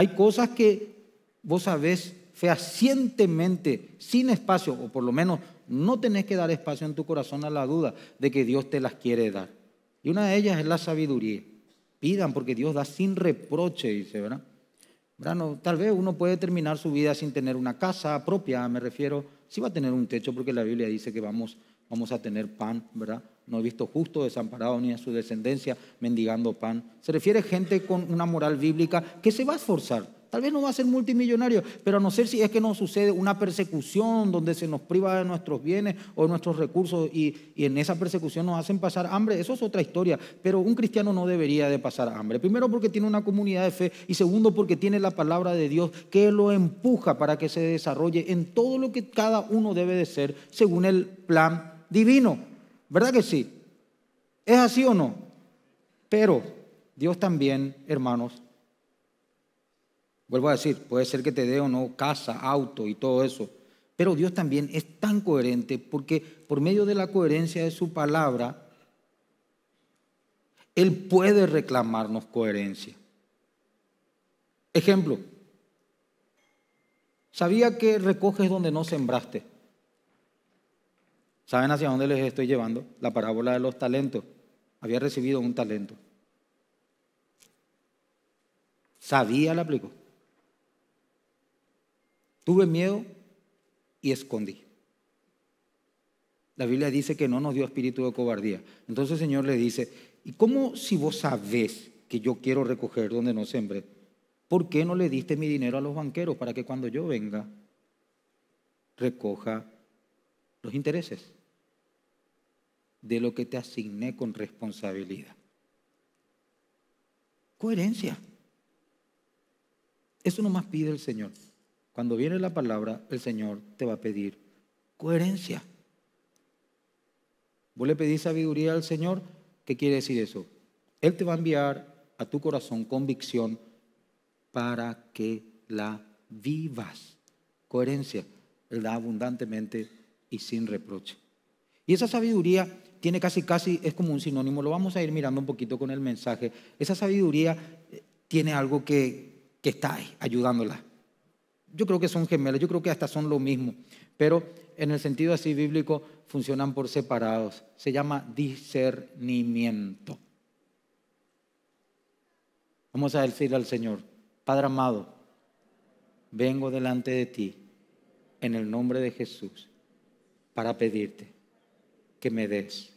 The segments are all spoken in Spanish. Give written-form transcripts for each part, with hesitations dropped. Hay cosas que vos sabés fehacientemente, sin espacio, o por lo menos no tenés que dar espacio en tu corazón a la duda de que Dios te las quiere dar. Y una de ellas es la sabiduría. Pidan porque Dios da sin reproche, dice, ¿verdad? Bueno, tal vez uno puede terminar su vida sin tener una casa propia, me refiero, sí va a tener un techo porque la Biblia dice que vamos a tener pan, ¿verdad? No he visto justo desamparado ni a su descendencia mendigando pan. Se refiere a gente con una moral bíblica que se va a esforzar. Tal vez no va a ser multimillonario, pero a no ser si es que nos sucede una persecución donde se nos priva de nuestros bienes o de nuestros recursos y en esa persecución nos hacen pasar hambre, eso es otra historia. Pero un cristiano no debería de pasar hambre. Primero, porque tiene una comunidad de fe y segundo, porque tiene la palabra de Dios que lo empuja para que se desarrolle en todo lo que cada uno debe de ser según el plan divino. ¿Verdad que sí? ¿Es así o no? Pero Dios también, hermanos, vuelvo a decir, puede ser que te dé o no casa, auto y todo eso, pero Dios también es tan coherente porque por medio de la coherencia de su palabra, Él puede reclamarnos coherencia. Ejemplo, ¿sabía que recoges donde no sembraste? ¿Saben hacia dónde les estoy llevando? La parábola de los talentos. Había recibido un talento. Sabía, la aplicó. Tuve miedo y escondí. La Biblia dice que no nos dio espíritu de cobardía. Entonces el Señor le dice, ¿y cómo si vos sabés que yo quiero recoger donde no sembré? ¿Por qué no le diste mi dinero a los banqueros para que cuando yo venga recoja los intereses de lo que te asigné con responsabilidad? Coherencia. Eso nomás pide el Señor. Cuando viene la palabra, el Señor te va a pedir coherencia. Vos le pedís sabiduría al Señor, ¿qué quiere decir eso? Él te va a enviar a tu corazón convicción para que la vivas. Coherencia. Él da abundantemente y sin reproche. Y esa sabiduría tiene casi, es como un sinónimo, lo vamos a ir mirando un poquito con el mensaje. Esa sabiduría tiene algo que está ahí, ayudándola. Yo creo que son gemelos, yo creo que hasta son lo mismo, pero en el sentido así bíblico funcionan por separados. Se llama discernimiento. Vamos a decir al Señor, Padre amado, vengo delante de ti en el nombre de Jesús para pedirte que me des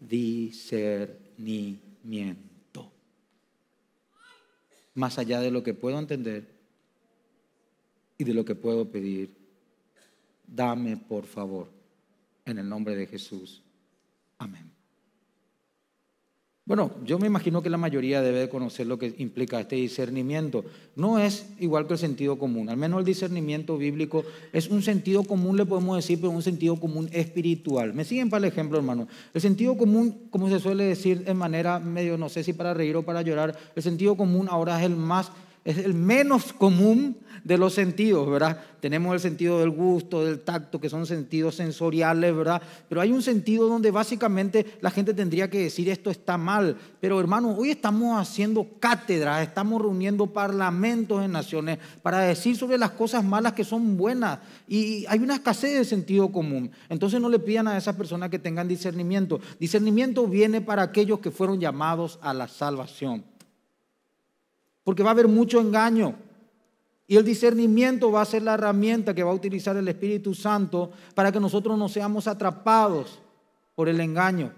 discernimiento. Más allá de lo que puedo entender y de lo que puedo pedir, dame por favor, en el nombre de Jesús. Amén. Bueno, yo me imagino que la mayoría debe conocer lo que implica este discernimiento. No es igual que el sentido común, al menos el discernimiento bíblico es un sentido común, le podemos decir, pero un sentido común espiritual. ¿Me siguen para el ejemplo, hermano? El sentido común, como se suele decir en manera medio, no sé si para reír o para llorar, el sentido común ahora es el menos común de los sentidos, ¿verdad? Tenemos el sentido del gusto, del tacto, que son sentidos sensoriales, ¿verdad? Pero hay un sentido donde básicamente la gente tendría que decir esto está mal. Pero hermanos, hoy estamos haciendo cátedras, estamos reuniendo parlamentos en naciones para decir sobre las cosas malas que son buenas. Y hay una escasez de sentido común. Entonces no le pidan a esas personas que tengan discernimiento. Discernimiento viene para aquellos que fueron llamados a la salvación. Porque va a haber mucho engaño y el discernimiento va a ser la herramienta que va a utilizar el Espíritu Santo para que nosotros no seamos atrapados por el engaño,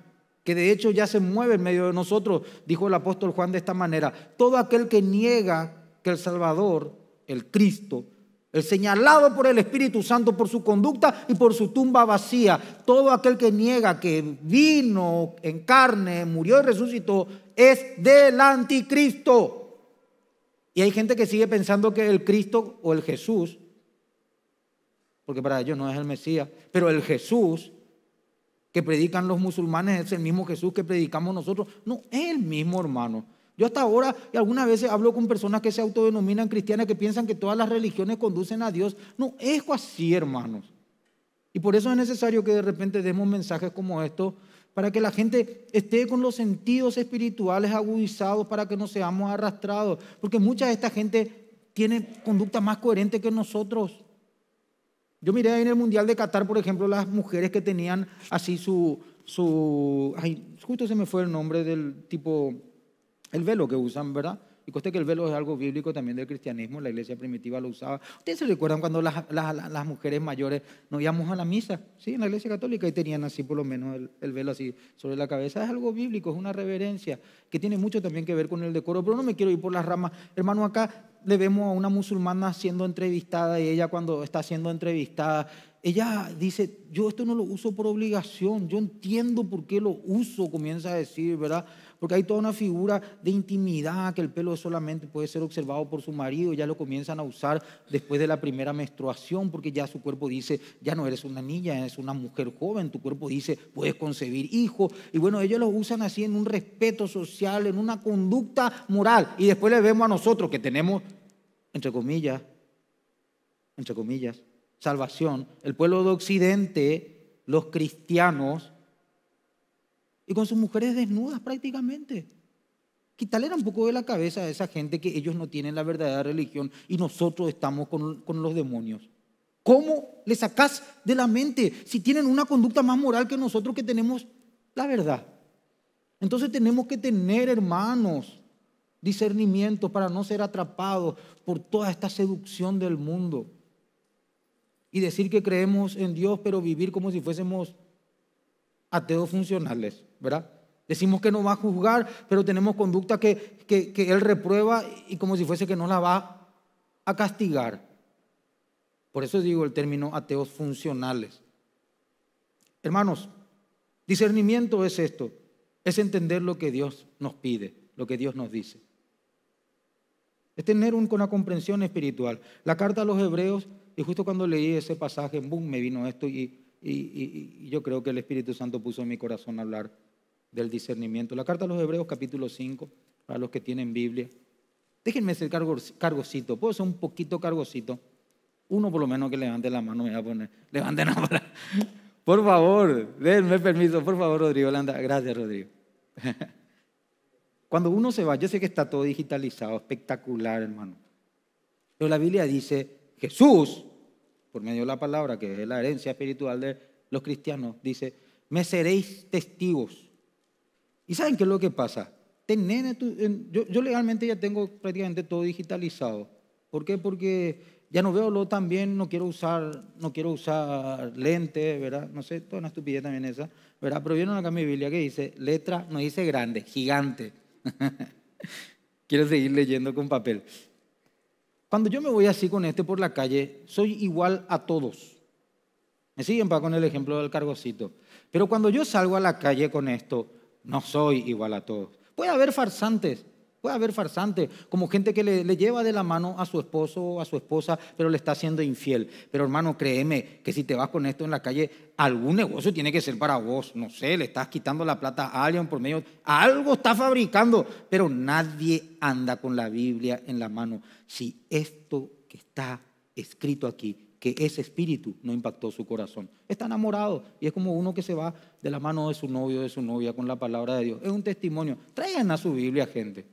que de hecho ya se mueve en medio de nosotros, dijo el apóstol Juan de esta manera. Todo aquel que niega que el Salvador, el Cristo, el señalado por el Espíritu Santo por su conducta y por su tumba vacía, todo aquel que niega que vino en carne, murió y resucitó, es del anticristo. Y hay gente que sigue pensando que el Cristo o el Jesús, porque para ellos no es el Mesías, pero el Jesús que predican los musulmanes es el mismo Jesús que predicamos nosotros. No, es el mismo, hermano. Yo hasta ahora y algunas veces hablo con personas que se autodenominan cristianas que piensan que todas las religiones conducen a Dios. No, es así, hermanos. Y por eso es necesario que de repente demos mensajes como estos, para que la gente esté con los sentidos espirituales agudizados, para que no seamos arrastrados. Porque mucha de esta gente tiene conducta más coherente que nosotros. Yo miré ahí en el Mundial de Qatar, por ejemplo, las mujeres que tenían así justo se me fue el nombre del tipo, el velo que usan, ¿verdad? Y conste que el velo es algo bíblico también del cristianismo, la iglesia primitiva lo usaba. ¿Ustedes se recuerdan cuando las mujeres mayores no íbamos a la misa? Sí, en la iglesia católica y tenían así por lo menos el velo así sobre la cabeza. Es algo bíblico, es una reverencia que tiene mucho también que ver con el decoro, pero no me quiero ir por las ramas. Hermano, acá le vemos a una musulmana siendo entrevistada y ella cuando está siendo entrevistada, ella dice, yo esto no lo uso por obligación, yo entiendo por qué lo uso, comienza a decir, ¿verdad? Porque hay toda una figura de intimidad, que el pelo solamente puede ser observado por su marido, ya lo comienzan a usar después de la primera menstruación, porque ya su cuerpo dice, ya no eres una niña, eres una mujer joven, tu cuerpo dice, puedes concebir hijos, y bueno, ellos lo usan así en un respeto social, en una conducta moral, y después le vemos a nosotros que tenemos, entre comillas, salvación, el pueblo de Occidente, los cristianos, y con sus mujeres desnudas prácticamente. Quítale un poco de la cabeza a esa gente que ellos no tienen la verdadera religión y nosotros estamos con los demonios. ¿Cómo le sacás de la mente si tienen una conducta más moral que nosotros que tenemos la verdad? Entonces tenemos que tener, hermanos, discernimiento para no ser atrapados por toda esta seducción del mundo. Y decir que creemos en Dios, pero vivir como si fuésemos ateos funcionales, ¿verdad? Decimos que nos va a juzgar, pero tenemos conducta que Él reprueba y como si fuese que no la va a castigar. Por eso digo el término ateos funcionales. Hermanos, discernimiento es esto, es entender lo que Dios nos pide, lo que Dios nos dice. Es tener una comprensión espiritual. La carta a los hebreos, y justo cuando leí ese pasaje, boom, me vino esto y yo creo que el Espíritu Santo puso en mi corazón hablar del discernimiento. La carta a los Hebreos, capítulo 5, para los que tienen Biblia. Déjenme ser cargosito, puedo ser un poquito cargosito. Uno por lo menos que levante la mano, me va a poner. Levanten ahora. Por favor, denme permiso, por favor, Rodrigo. Gracias, Rodrigo. Cuando uno se va, yo sé que está todo digitalizado, espectacular, hermano. Pero la Biblia dice, Jesús, por medio de la palabra, que es la herencia espiritual de los cristianos, dice, me seréis testigos. ¿Y saben qué es lo que pasa? Yo legalmente ya tengo prácticamente todo digitalizado. ¿Por qué? Porque ya no veo lo tan bien, no quiero usar lentes, ¿verdad? No sé, toda una estupidez también esa, ¿verdad? Pero vieron acá mi Biblia que dice, letra, no dice grande, gigante. Quiero seguir leyendo con papel. Cuando yo me voy así con por la calle, soy igual a todos. Me siguen con el ejemplo del cargocito. Pero cuando yo salgo a la calle con esto, no soy igual a todos. Puede haber farsantes, como gente que le lleva de la mano a su esposo o a su esposa, pero le está siendo infiel. Pero hermano, créeme que si te vas con esto en la calle, algún negocio tiene que ser para vos. No sé, le estás quitando la plata a alguien por medio. Algo está fabricando, pero nadie anda con la Biblia en la mano. Si esto que está escrito aquí, que ese espíritu no impactó su corazón. Está enamorado y es como uno que se va de la mano de su novio o de su novia con la palabra de Dios. Es un testimonio. Traigan a su Biblia, gente.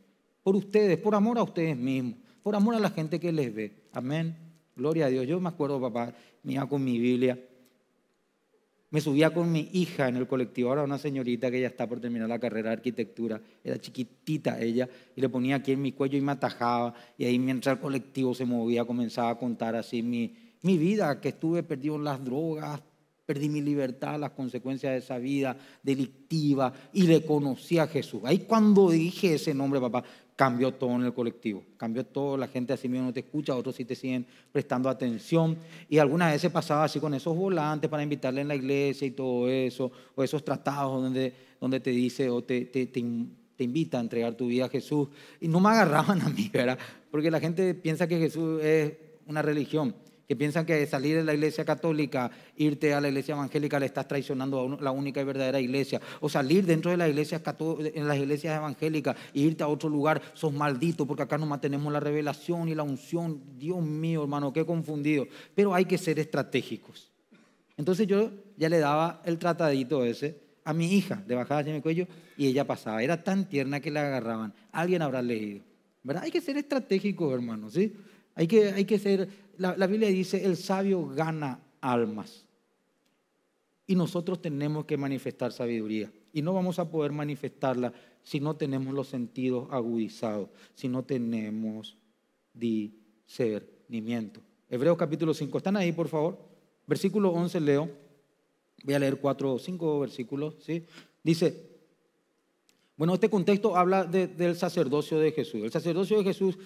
Por ustedes, por amor a ustedes mismos, por amor a la gente que les ve. Amén. Gloria a Dios. Yo me acuerdo, papá, me iba con mi Biblia. Me subía con mi hija en el colectivo. Ahora una señorita que ya está por terminar la carrera de arquitectura. Era chiquitita ella y le ponía aquí en mi cuello y me atajaba. Y ahí mientras el colectivo se movía comenzaba a contar así mi vida, que estuve perdido en las drogas. Perdí mi libertad, las consecuencias de esa vida delictiva y le conocí a Jesús. Ahí cuando dije ese nombre, papá, cambió todo en el colectivo. Cambió todo, la gente así mismo no te escucha, otros sí te siguen prestando atención. Y algunas veces pasaba así con esos volantes para invitarle en la iglesia y todo eso, o esos tratados donde te dice o te invita a entregar tu vida a Jesús. Y no me agarraban a mí, ¿verdad? Porque la gente piensa que Jesús es una religión. Que piensan que salir de la iglesia católica, irte a la iglesia evangélica, le estás traicionando a la única y verdadera iglesia. O salir dentro de las iglesias evangélicas e irte a otro lugar, sos maldito porque acá no mantenemos la revelación y la unción. Dios mío, hermano, qué confundido. Pero hay que ser estratégicos. Entonces yo ya le daba el tratadito ese a mi hija, le bajaba hacia mi cuello y ella pasaba. Era tan tierna que la agarraban. Alguien habrá leído, ¿verdad? Hay que ser estratégicos, hermano, ¿sí? Hay que ser, la Biblia dice, el sabio gana almas. Y nosotros tenemos que manifestar sabiduría. Y no vamos a poder manifestarla si no tenemos los sentidos agudizados, si no tenemos discernimiento. Hebreos capítulo 5, ¿están ahí, por favor? Versículo 11 leo. Voy a leer 4 o 5 versículos, ¿sí? Dice, bueno, este contexto habla del sacerdocio de Jesús. El sacerdocio de Jesús,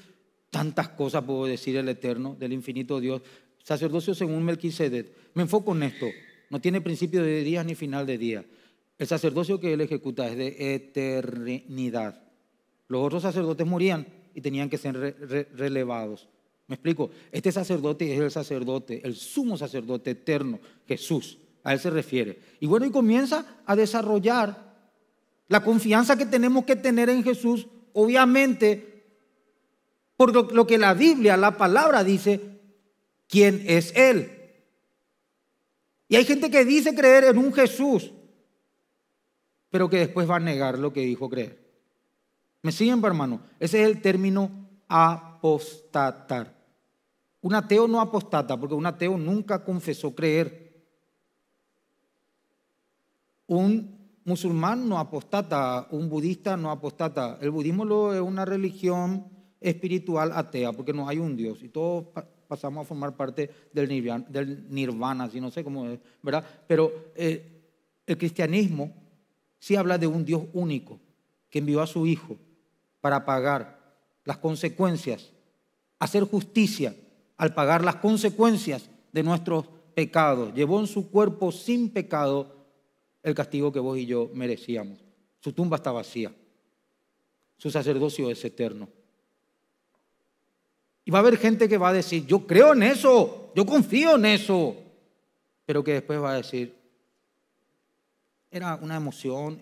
tantas cosas puedo decir el eterno, del infinito Dios. Sacerdocio según Melquisedec. Me enfoco en esto. No tiene principio de días ni final de día. El sacerdocio que él ejecuta es de eternidad. Los otros sacerdotes morían y tenían que ser relevados. ¿Me explico? Este sacerdote es el sacerdote, el sumo sacerdote eterno, Jesús. A él se refiere. Y bueno, y comienza a desarrollar la confianza que tenemos que tener en Jesús, obviamente, por lo que la Biblia, la palabra dice, ¿quién es Él? Y hay gente que dice creer en un Jesús, pero que después va a negar lo que dijo creer. ¿Me siguen, hermano? Ese es el término apostatar. Un ateo no apostata, porque un ateo nunca confesó creer. Un musulmán no apostata, un budista no apostata. El budismo es una religión espiritual atea, porque no hay un Dios. Y todos pasamos a formar parte del nirvana, así no sé cómo es, ¿verdad? Pero el cristianismo sí habla de un Dios único que envió a su Hijo para pagar las consecuencias, hacer justicia al pagar las consecuencias de nuestros pecados. Llevó en su cuerpo sin pecado el castigo que vos y yo merecíamos. Su tumba está vacía. Su sacerdocio es eterno. Y va a haber gente que va a decir, yo creo en eso, yo confío en eso, pero que después va a decir, era una emoción,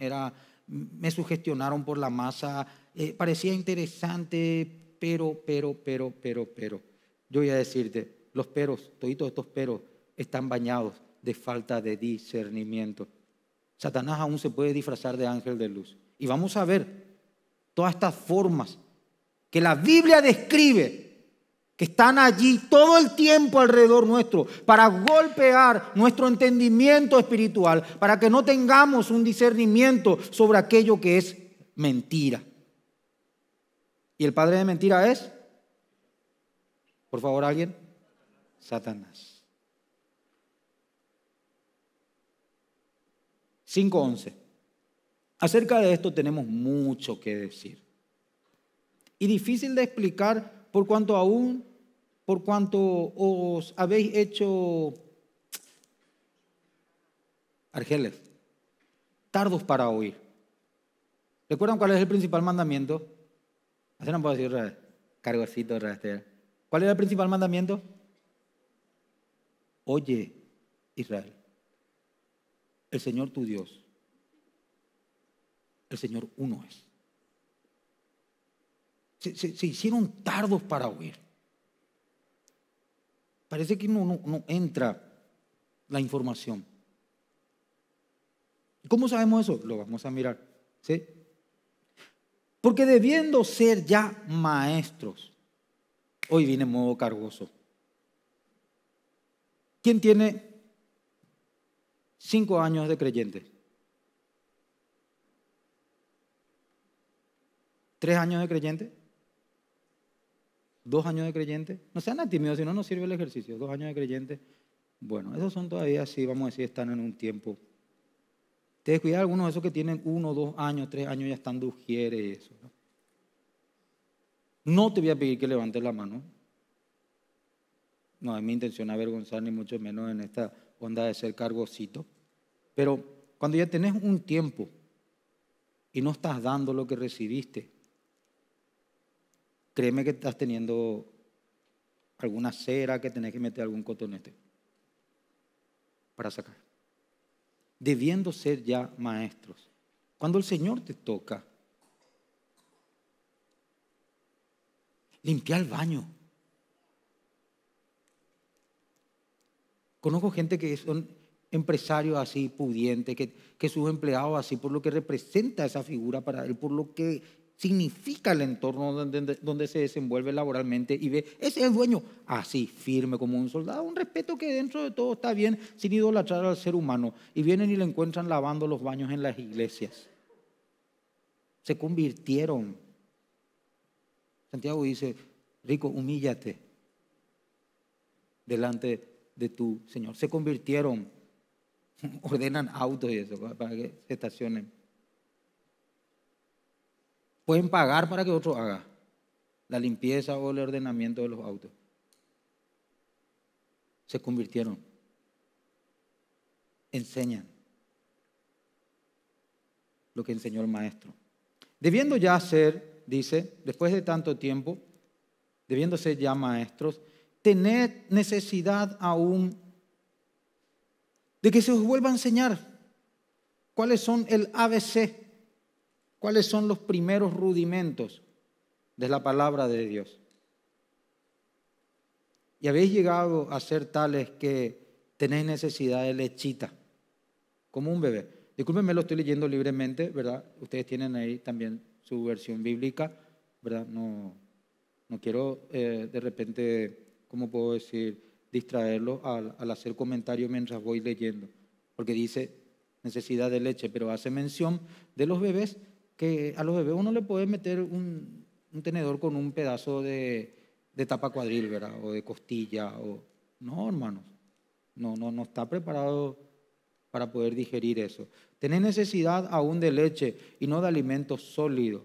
me sugestionaron por la masa, parecía interesante, pero. Yo voy a decirte, los peros, toditos estos peros están bañados de falta de discernimiento. Satanás aún se puede disfrazar de ángel de luz. Y vamos a ver todas estas formas que la Biblia describe, que están allí todo el tiempo alrededor nuestro, para golpear nuestro entendimiento espiritual, para que no tengamos un discernimiento sobre aquello que es mentira. ¿Y el padre de mentira es? Por favor, ¿alguien? Satanás. 5:11. Acerca de esto tenemos mucho que decir. Y difícil de explicar por cuanto os habéis hecho argeles, tardos para oír. ¿Recuerdan cuál es el principal mandamiento? Así no puedo decir cargocito, rastero. ¿Cuál era el principal mandamiento? Oye, Israel. El Señor tu Dios, el Señor uno es. Se hicieron tardos para oír. Parece que no entra la información. ¿Cómo sabemos eso? Lo vamos a mirar, ¿sí? Porque debiendo ser ya maestros, hoy viene modo cargoso. ¿Quién tiene 5 años de creyente? 3 años de creyente. 2 años de creyente. No sean atímidos, si no, no sirve el ejercicio. 2 años de creyente. Bueno, esos son todavía, sí, vamos a decir, están en un tiempo. Te descuidas algunos de esos que tienen 1, 2 años, 3 años, ya están de ujieres y eso, ¿no? No te voy a pedir que levantes la mano. No es mi intención avergonzar, ni mucho menos en esta onda de ser cargocito. Pero cuando ya tenés un tiempo y no estás dando lo que recibiste, créeme que estás teniendo alguna cera que tenés que meter algún cotonete para sacar. Debiendo ser ya maestros. Cuando el Señor te toca, limpia el baño. Conozco gente que son empresarios así, pudientes, que sus empleados así, por lo que representa esa figura para él, por lo que significa el entorno donde se desenvuelve laboralmente y ve, ese es el dueño, así, firme como un soldado, un respeto que dentro de todo está bien, sin idolatrar al ser humano. Y vienen y le encuentran lavando los baños en las iglesias. Se convirtieron. Santiago dice, rico, humíllate delante de tu Señor. Se convirtieron, ordenan autos y eso, para que se estacionen. Pueden pagar para que otro haga la limpieza o el ordenamiento de los autos. Se convirtieron. Enseñan lo que enseñó el maestro. Debiendo ya ser, dice, después de tanto tiempo, debiéndose ya maestros, tened necesidad aún de que se os vuelva a enseñar cuáles son el ABC. ¿Cuáles son los primeros rudimentos de la palabra de Dios? Y habéis llegado a ser tales que tenéis necesidad de lechita, como un bebé. Discúlpenme, lo estoy leyendo libremente, ¿verdad? Ustedes tienen ahí también su versión bíblica, ¿verdad? No quiero de repente, ¿cómo puedo decir? Distraerlo al hacer comentario mientras voy leyendo. Porque dice necesidad de leche, pero hace mención de los bebés, que a los bebés uno le puede meter un tenedor con un pedazo de tapa cuadril, ¿verdad? O de costilla. No, hermanos, no está preparado para poder digerir eso. Tenés necesidad aún de leche y no de alimento sólido.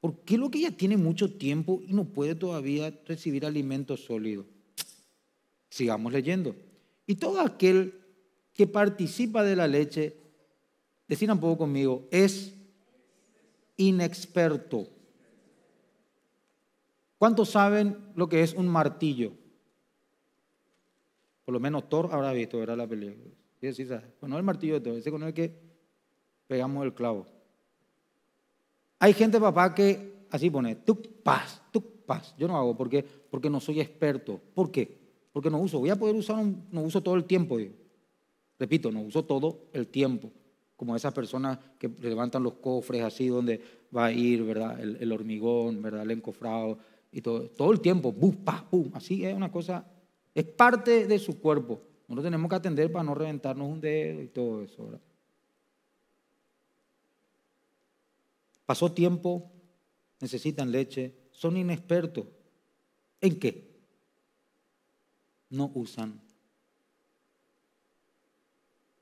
¿Por qué lo que ya tiene mucho tiempo y no puede todavía recibir alimento sólido? Sigamos leyendo. Y todo aquel que participa de la leche, decir un poco conmigo, es inexperto. ¿Cuántos saben lo que es un martillo? Por lo menos Thor habrá visto, ¿verdad? La película. Sí, sabe. Bueno, el martillo de Thor, ese con el que pegamos el clavo. Hay gente, papá, que así pone, tuc, paz. Yo no hago, porque no soy experto. ¿Por qué? Porque no uso. Voy a poder usar, no uso todo el tiempo. Digo. Repito, no uso todo el tiempo. Como esas personas que levantan los cofres así donde va a ir, ¿verdad? El hormigón, ¿verdad? El encofrado y todo el tiempo, ¡bum, pa, pum! Así es una cosa, es parte de su cuerpo. Nosotros tenemos que atender para no reventarnos un dedo y todo eso, ¿verdad? Pasó tiempo, necesitan leche, son inexpertos. ¿En qué? No usan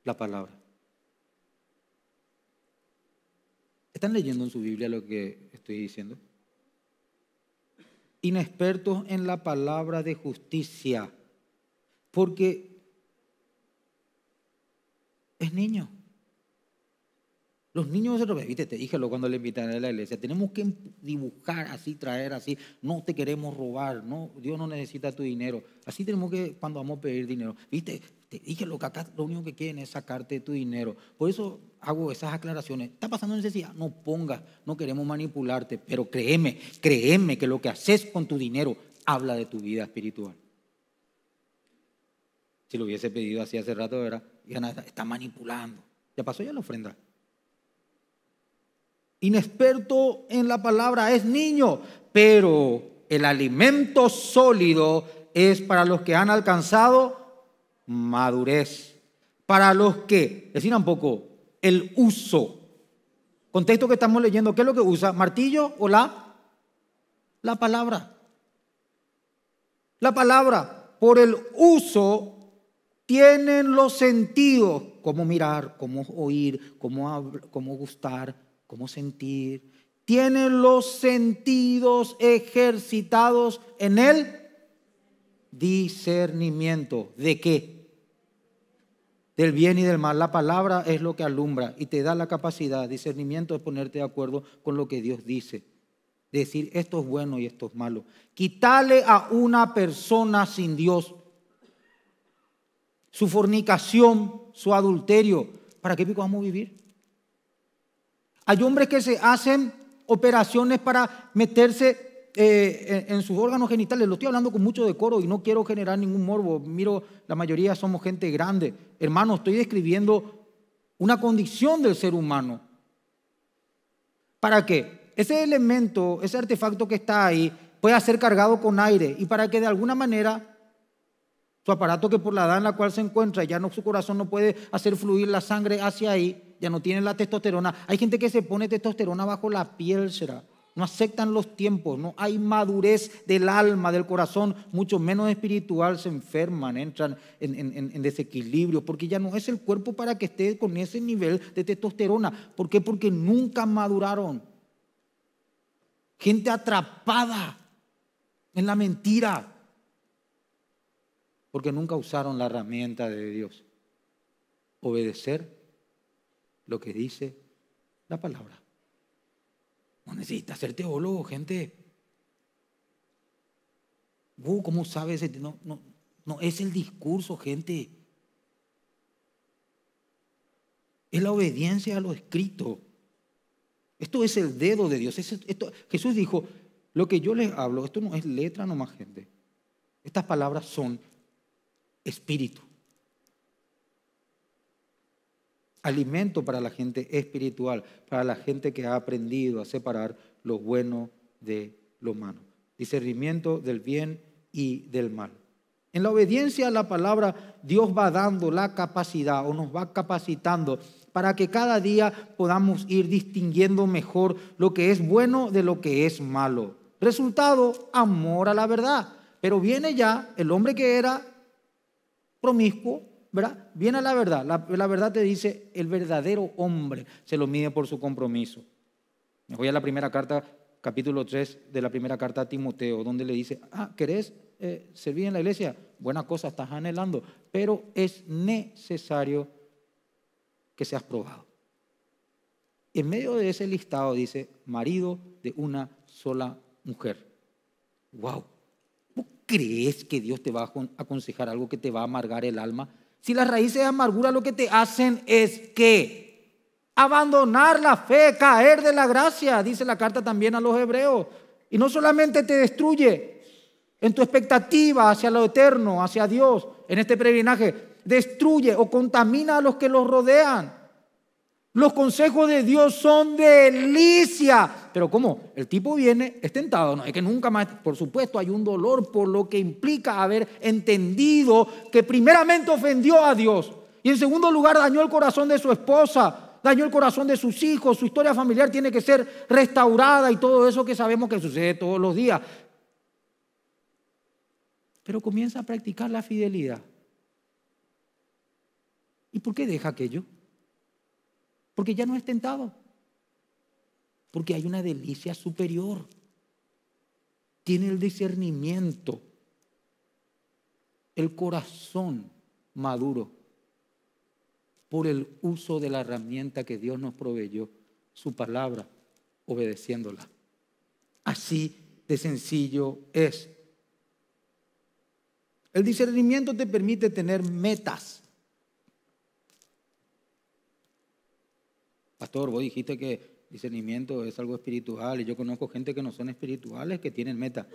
la palabra. ¿Están leyendo en su Biblia lo que estoy diciendo? Inexpertos en la palabra de justicia, porque es niño. Los niños, viste, te dije cuando le invitaron a la iglesia, tenemos que dibujar así, traer así, no te queremos robar, no, Dios no necesita tu dinero. Así tenemos que, cuando vamos a pedir dinero, viste, te dije que acá lo único que quieren es sacarte tu dinero. Por eso hago esas aclaraciones. ¿Está pasando necesidad? No pongas, no queremos manipularte, pero créeme que lo que haces con tu dinero habla de tu vida espiritual. Si lo hubiese pedido así hace rato, ¿verdad? Ya nada, está manipulando. Ya pasó ya la ofrenda. Inexperto en la palabra es niño, pero el alimento sólido es para los que han alcanzado madurez, para los que, decir un poco, el uso. Contexto que estamos leyendo, ¿qué es lo que usa? ¿Martillo o la palabra? La palabra, por el uso, tienen los sentidos, como mirar, como oír, como gustar, como sentir. Tienen los sentidos ejercitados en el discernimiento. ¿De qué? Del bien y del mal. La palabra es lo que alumbra y te da la capacidad. Discernimiento es ponerte de acuerdo con lo que Dios dice. Decir esto es bueno y esto es malo. Quítale a una persona sin Dios su fornicación, su adulterio. ¿Para qué pico vamos a vivir? Hay hombres que se hacen operaciones para meterse en sus órganos genitales. Lo estoy hablando con mucho decoro y no quiero generar ningún morbo. Miro, la mayoría somos gente grande. Hermano, estoy describiendo una condición del ser humano. ¿Para qué? ese elemento, ese artefacto que está ahí, pueda ser cargado con aire, y para que de alguna manera su aparato, que por la edad en la cual se encuentra, ya no, su corazón no puede hacer fluir la sangre hacia ahí, ya no tiene la testosterona. Hay gente que se pone testosterona bajo la piel, será. No aceptan los tiempos, no hay madurez del alma, del corazón, mucho menos espiritual, se enferman, entran en desequilibrio, porque ya no es el cuerpo para que esté con ese nivel de testosterona. ¿Por qué? Porque nunca maduraron. Gente atrapada en la mentira, porque nunca usaron la herramienta de Dios. Obedecer lo que dice la palabra. No necesitas ser teólogo, gente. ¿Cómo sabes? No es el discurso, gente. Es la obediencia a lo escrito. Esto es el dedo de Dios. Jesús dijo, lo que yo les hablo, esto no es letra nomás, gente. Estas palabras son espíritu, alimento para la gente espiritual, para la gente que ha aprendido a separar lo bueno de lo malo, discernimiento del bien y del mal. En la obediencia a la palabra, Dios va dando la capacidad, o nos va capacitando, para que cada día podamos ir distinguiendo mejor lo que es bueno de lo que es malo. Resultado, amor a la verdad. Pero viene ya el hombre que era promiscuo, ¿verdad? Viene a la verdad. La verdad te dice, el verdadero hombre se lo mide por su compromiso. Me voy a la primera carta, capítulo 3 de la primera carta a Timoteo, donde le dice, ¿querés servir en la iglesia? Buena cosa, estás anhelando, pero es necesario que seas probado. En medio de ese listado dice, marido de una sola mujer. ¡Wow! ¿Crees que Dios te va a aconsejar algo que te va a amargar el alma? Si las raíces de amargura lo que te hacen es que abandonar la fe, caer de la gracia, dice la carta también a los hebreos. Y no solamente te destruye en tu expectativa hacia lo eterno, hacia Dios, en este peregrinaje, destruye o contamina a los que los rodean. Los consejos de Dios son delicia. Pero ¿cómo? El tipo viene, es tentado, no es que nunca más. Por supuesto, hay un dolor por lo que implica haber entendido que primeramente ofendió a Dios, y en segundo lugar dañó el corazón de su esposa, dañó el corazón de sus hijos, su historia familiar tiene que ser restaurada y todo eso que sabemos que sucede todos los días. Pero comienza a practicar la fidelidad. ¿Y por qué deja aquello? Porque ya no es tentado, porque hay una delicia superior, tiene el discernimiento, el corazón maduro por el uso de la herramienta que Dios nos proveyó, su palabra, obedeciéndola. Así de sencillo es. El discernimiento te permite tener metas. Pastor, vos dijiste que discernimiento es algo espiritual, y yo conozco gente que no son espirituales, que tienen metas.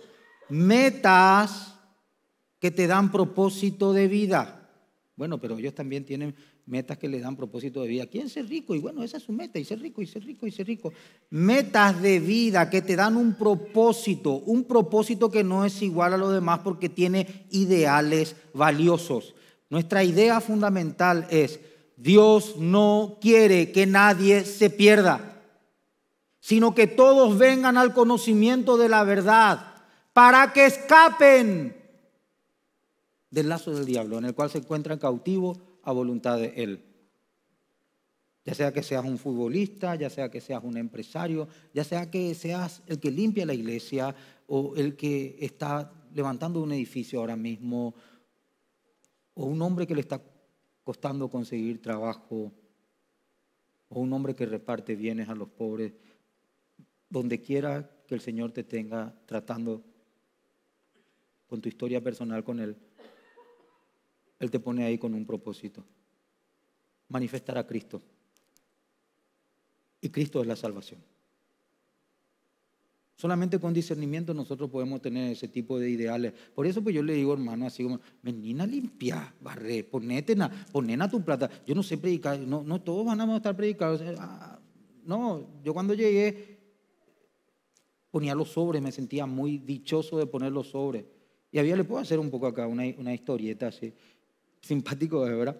Metas que te dan propósito de vida. Bueno, pero ellos también tienen metas que les dan propósito de vida. ¿Quién ser rico? Y bueno, esa es su meta, y ser rico, y ser rico, y ser rico. Metas de vida que te dan un propósito que no es igual a los demás porque tiene ideales valiosos. Nuestra idea fundamental es: Dios no quiere que nadie se pierda, sino que todos vengan al conocimiento de la verdad, para que escapen del lazo del diablo, en el cual se encuentran cautivos a voluntad de él. Ya sea que seas un futbolista, ya sea que seas un empresario, ya sea que seas el que limpia la iglesia o el que está levantando un edificio ahora mismo, o un hombre que le está costando conseguir trabajo, o un hombre que reparte bienes a los pobres, donde quiera que el Señor te tenga tratando con tu historia personal con Él, Él te pone ahí con un propósito: manifestar a Cristo. Y Cristo es la salvación. Solamente con discernimiento nosotros podemos tener ese tipo de ideales. Por eso pues yo le digo, hermano, así como, menina, limpia, barré, ponete tu plata. Yo no sé predicar, no todos van a estar predicados. No, yo cuando llegué, ponía los sobres, me sentía muy dichoso de poner los sobres. Y había, le puedo hacer un poco acá una historieta así, simpático, ¿verdad?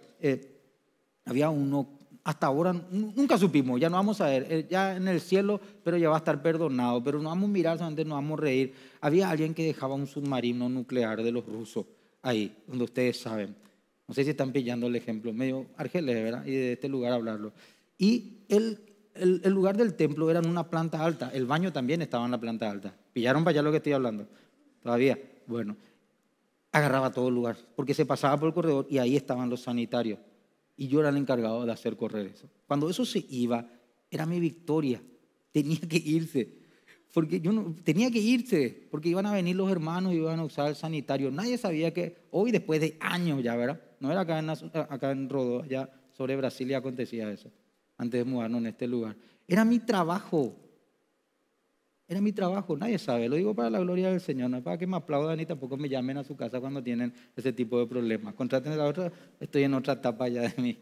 Había uno, hasta ahora nunca supimos, ya no vamos a ver, ya en el cielo, pero ya va a estar perdonado, pero no vamos a mirar, solamente nos vamos a reír. Había alguien que dejaba un submarino nuclear de los rusos ahí, donde ustedes saben. No sé si están pillando el ejemplo, medio Argelia, ¿verdad? Y de este lugar hablarlo. Y el lugar del templo era en una planta alta, el baño también estaba en la planta alta. ¿Pillaron para allá lo que estoy hablando? Todavía. Bueno, agarraba todo el lugar, porque se pasaba por el corredor y ahí estaban los sanitarios. Y yo era el encargado de hacer correr eso. Cuando eso se iba, era mi victoria. Tenía que irse. Porque yo no, tenía que irse, porque iban a venir los hermanos y iban a usar el sanitario. Nadie sabía que hoy, después de años ya, ¿verdad? No era acá en Rodó, allá sobre Brasilia acontecía eso, antes de mudarnos en este lugar. Era mi trabajo. Era mi trabajo, nadie sabe, lo digo para la gloria del Señor, no es para que me aplaudan ni tampoco me llamen a su casa cuando tienen ese tipo de problemas. Contraten a la otra, estoy en otra etapa ya de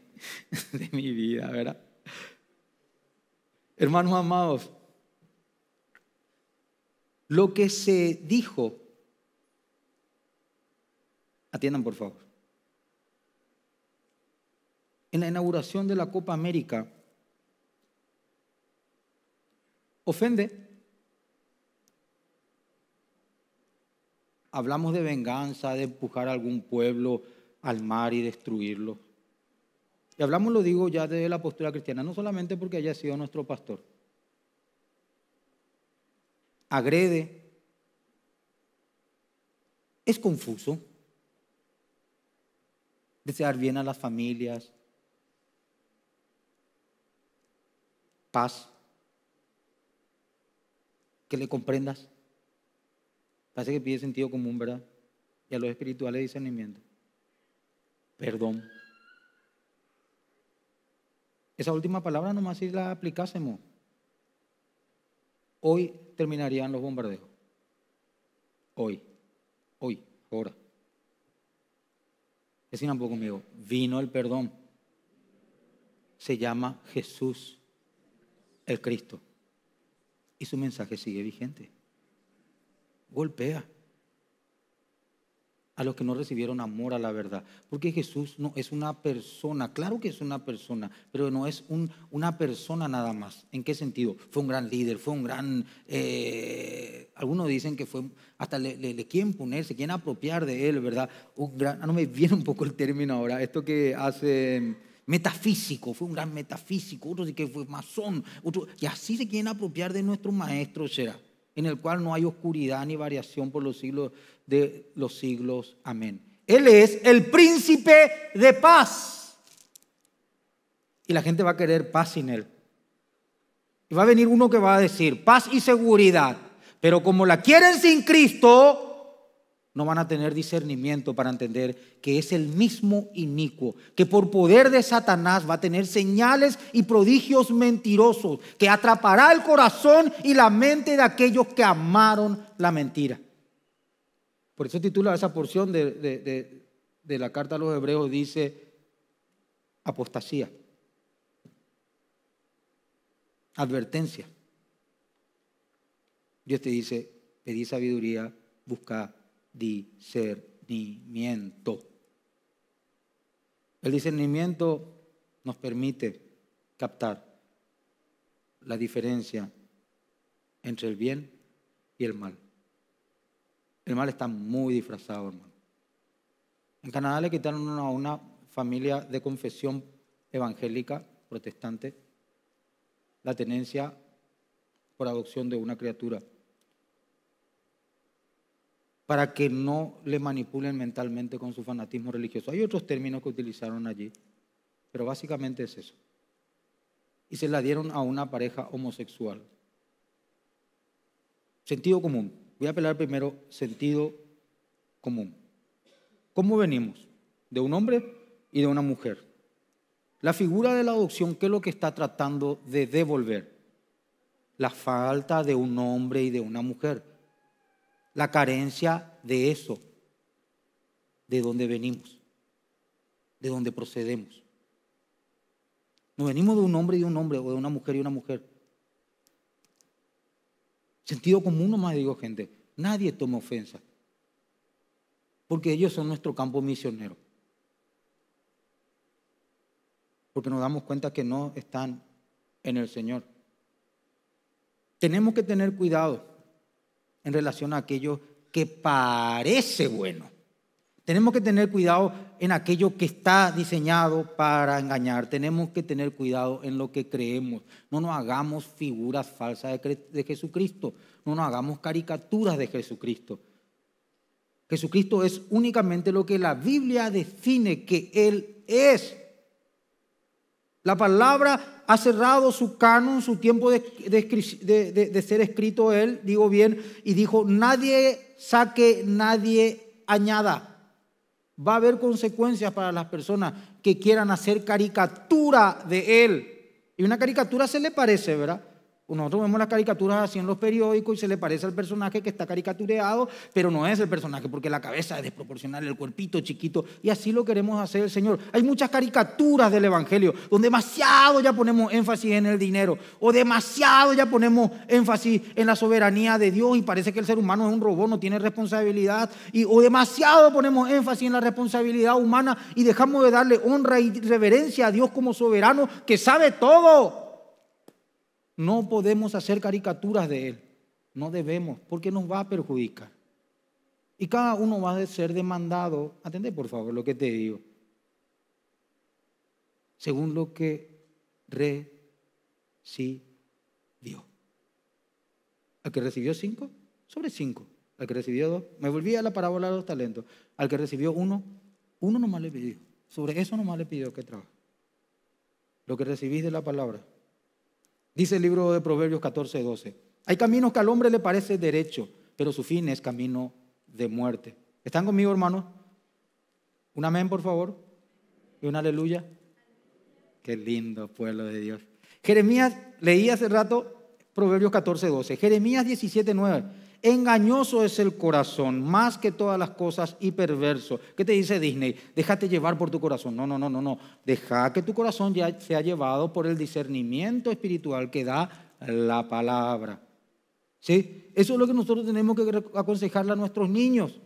mi vida, ¿verdad? Hermanos amados, lo que se dijo, atiendan por favor. En la inauguración de la Copa América, ofende. Hablamos de venganza, de empujar a algún pueblo al mar y destruirlo. Y hablamos, lo digo ya desde la postura cristiana, no solamente porque haya sido nuestro pastor. Agrede. Es confuso. Desear bien a las familias. Paz. Que le comprendas. Parece que pide sentido común, ¿verdad? Y a los espirituales discernimiento. Perdón. Esa última palabra nomás si la aplicásemos, hoy terminarían los bombardeos. Hoy, ahora. Decían un poco conmigo, vino el perdón. Se llama Jesús, el Cristo. Y su mensaje sigue vigente. Golpea a los que no recibieron amor a la verdad, porque Jesús no es una persona, claro que es una persona, pero no es una persona nada más. ¿En qué sentido? Fue un gran líder, fue un gran... algunos dicen que fue, hasta le quieren ponerse, quieren apropiar de él, ¿verdad? Un gran, no me viene un poco el término ahora, esto que hace metafísico, fue un gran metafísico, otros dicen que fue masón, otros, y así se quieren apropiar de nuestro maestro, será. En el cual no hay oscuridad ni variación por los siglos de los siglos. Amén. Él es el príncipe de paz. Y la gente va a querer paz sin él. Y va a venir uno que va a decir paz y seguridad. Pero como la quieren sin Cristo, no van a tener discernimiento para entender que es el mismo inicuo, que por poder de Satanás va a tener señales y prodigios mentirosos, que atrapará el corazón y la mente de aquellos que amaron la mentira. Por eso titula esa porción de la carta a los hebreos, dice apostasía, advertencia. Dios te dice, pedí sabiduría, busca discernimiento. El discernimiento nos permite captar la diferencia entre el bien y el mal. El mal está muy disfrazado, hermano. En Canadá le quitaron a una familia de confesión evangélica, protestante, la tenencia por adopción de una criatura, para que no le manipulen mentalmente con su fanatismo religioso. Hay otros términos que utilizaron allí, pero básicamente es eso. Y se la dieron a una pareja homosexual. Sentido común. Voy a apelar primero, sentido común. ¿Cómo venimos? De un hombre y de una mujer. La figura de la adopción, ¿qué es lo que está tratando de devolver? La falta de un hombre y de una mujer. La carencia de eso, de donde venimos, de donde procedemos. No venimos de un hombre y de un hombre, o de una mujer y una mujer. Sentido común nomás digo, gente. Nadie toma ofensa. Porque ellos son nuestro campo misionero. Porque nos damos cuenta que no están en el Señor. Tenemos que tener cuidado en relación a aquello que parece bueno. Tenemos que tener cuidado en aquello que está diseñado para engañar. Tenemos que tener cuidado en lo que creemos. No nos hagamos figuras falsas de Jesucristo. No nos hagamos caricaturas de Jesucristo. Jesucristo es únicamente lo que la Biblia define que Él es. La palabra ha cerrado su canon, su tiempo de ser escrito él, digo bien, y dijo, nadie saque, nadie añada. Va a haber consecuencias para las personas que quieran hacer caricatura de él. Y una caricatura se le parece, ¿verdad? Nosotros vemos las caricaturas así en los periódicos y se le parece al personaje que está caricatureado, pero no es el personaje porque la cabeza es desproporcional, el cuerpito chiquito, y así lo queremos hacer el Señor. Hay muchas caricaturas del Evangelio donde demasiado ya ponemos énfasis en el dinero o demasiado ya ponemos énfasis en la soberanía de Dios y parece que el ser humano es un robot, no tiene responsabilidad, o demasiado ponemos énfasis en la responsabilidad humana y dejamos de darle honra y reverencia a Dios como soberano que sabe todo. No podemos hacer caricaturas de Él. No debemos, porque nos va a perjudicar. Y cada uno va a ser demandado. Atende, por favor, lo que te digo. Según lo que recibió. Al que recibió 5, sobre 5. Al que recibió 2, me volví a la parábola de los talentos. Al que recibió 1 nomás le pidió. Sobre eso nomás le pidió que trabaje. Lo que recibís de la palabra. Dice el libro de Proverbios 14:12. Hay caminos que al hombre le parece derecho, pero su fin es camino de muerte. ¿Están conmigo, hermanos? Un amén, por favor. Y un aleluya. Qué lindo pueblo de Dios. Jeremías, leí hace rato Proverbios 14:12. Jeremías 17:9. Engañoso es el corazón, más que todas las cosas, y perverso. ¿Qué te dice Disney? Déjate llevar por tu corazón. No, no, no, no, no. Deja que tu corazón ya sea llevado por el discernimiento espiritual que da la palabra. ¿Sí? Eso es lo que nosotros tenemos que aconsejarle a nuestros niños.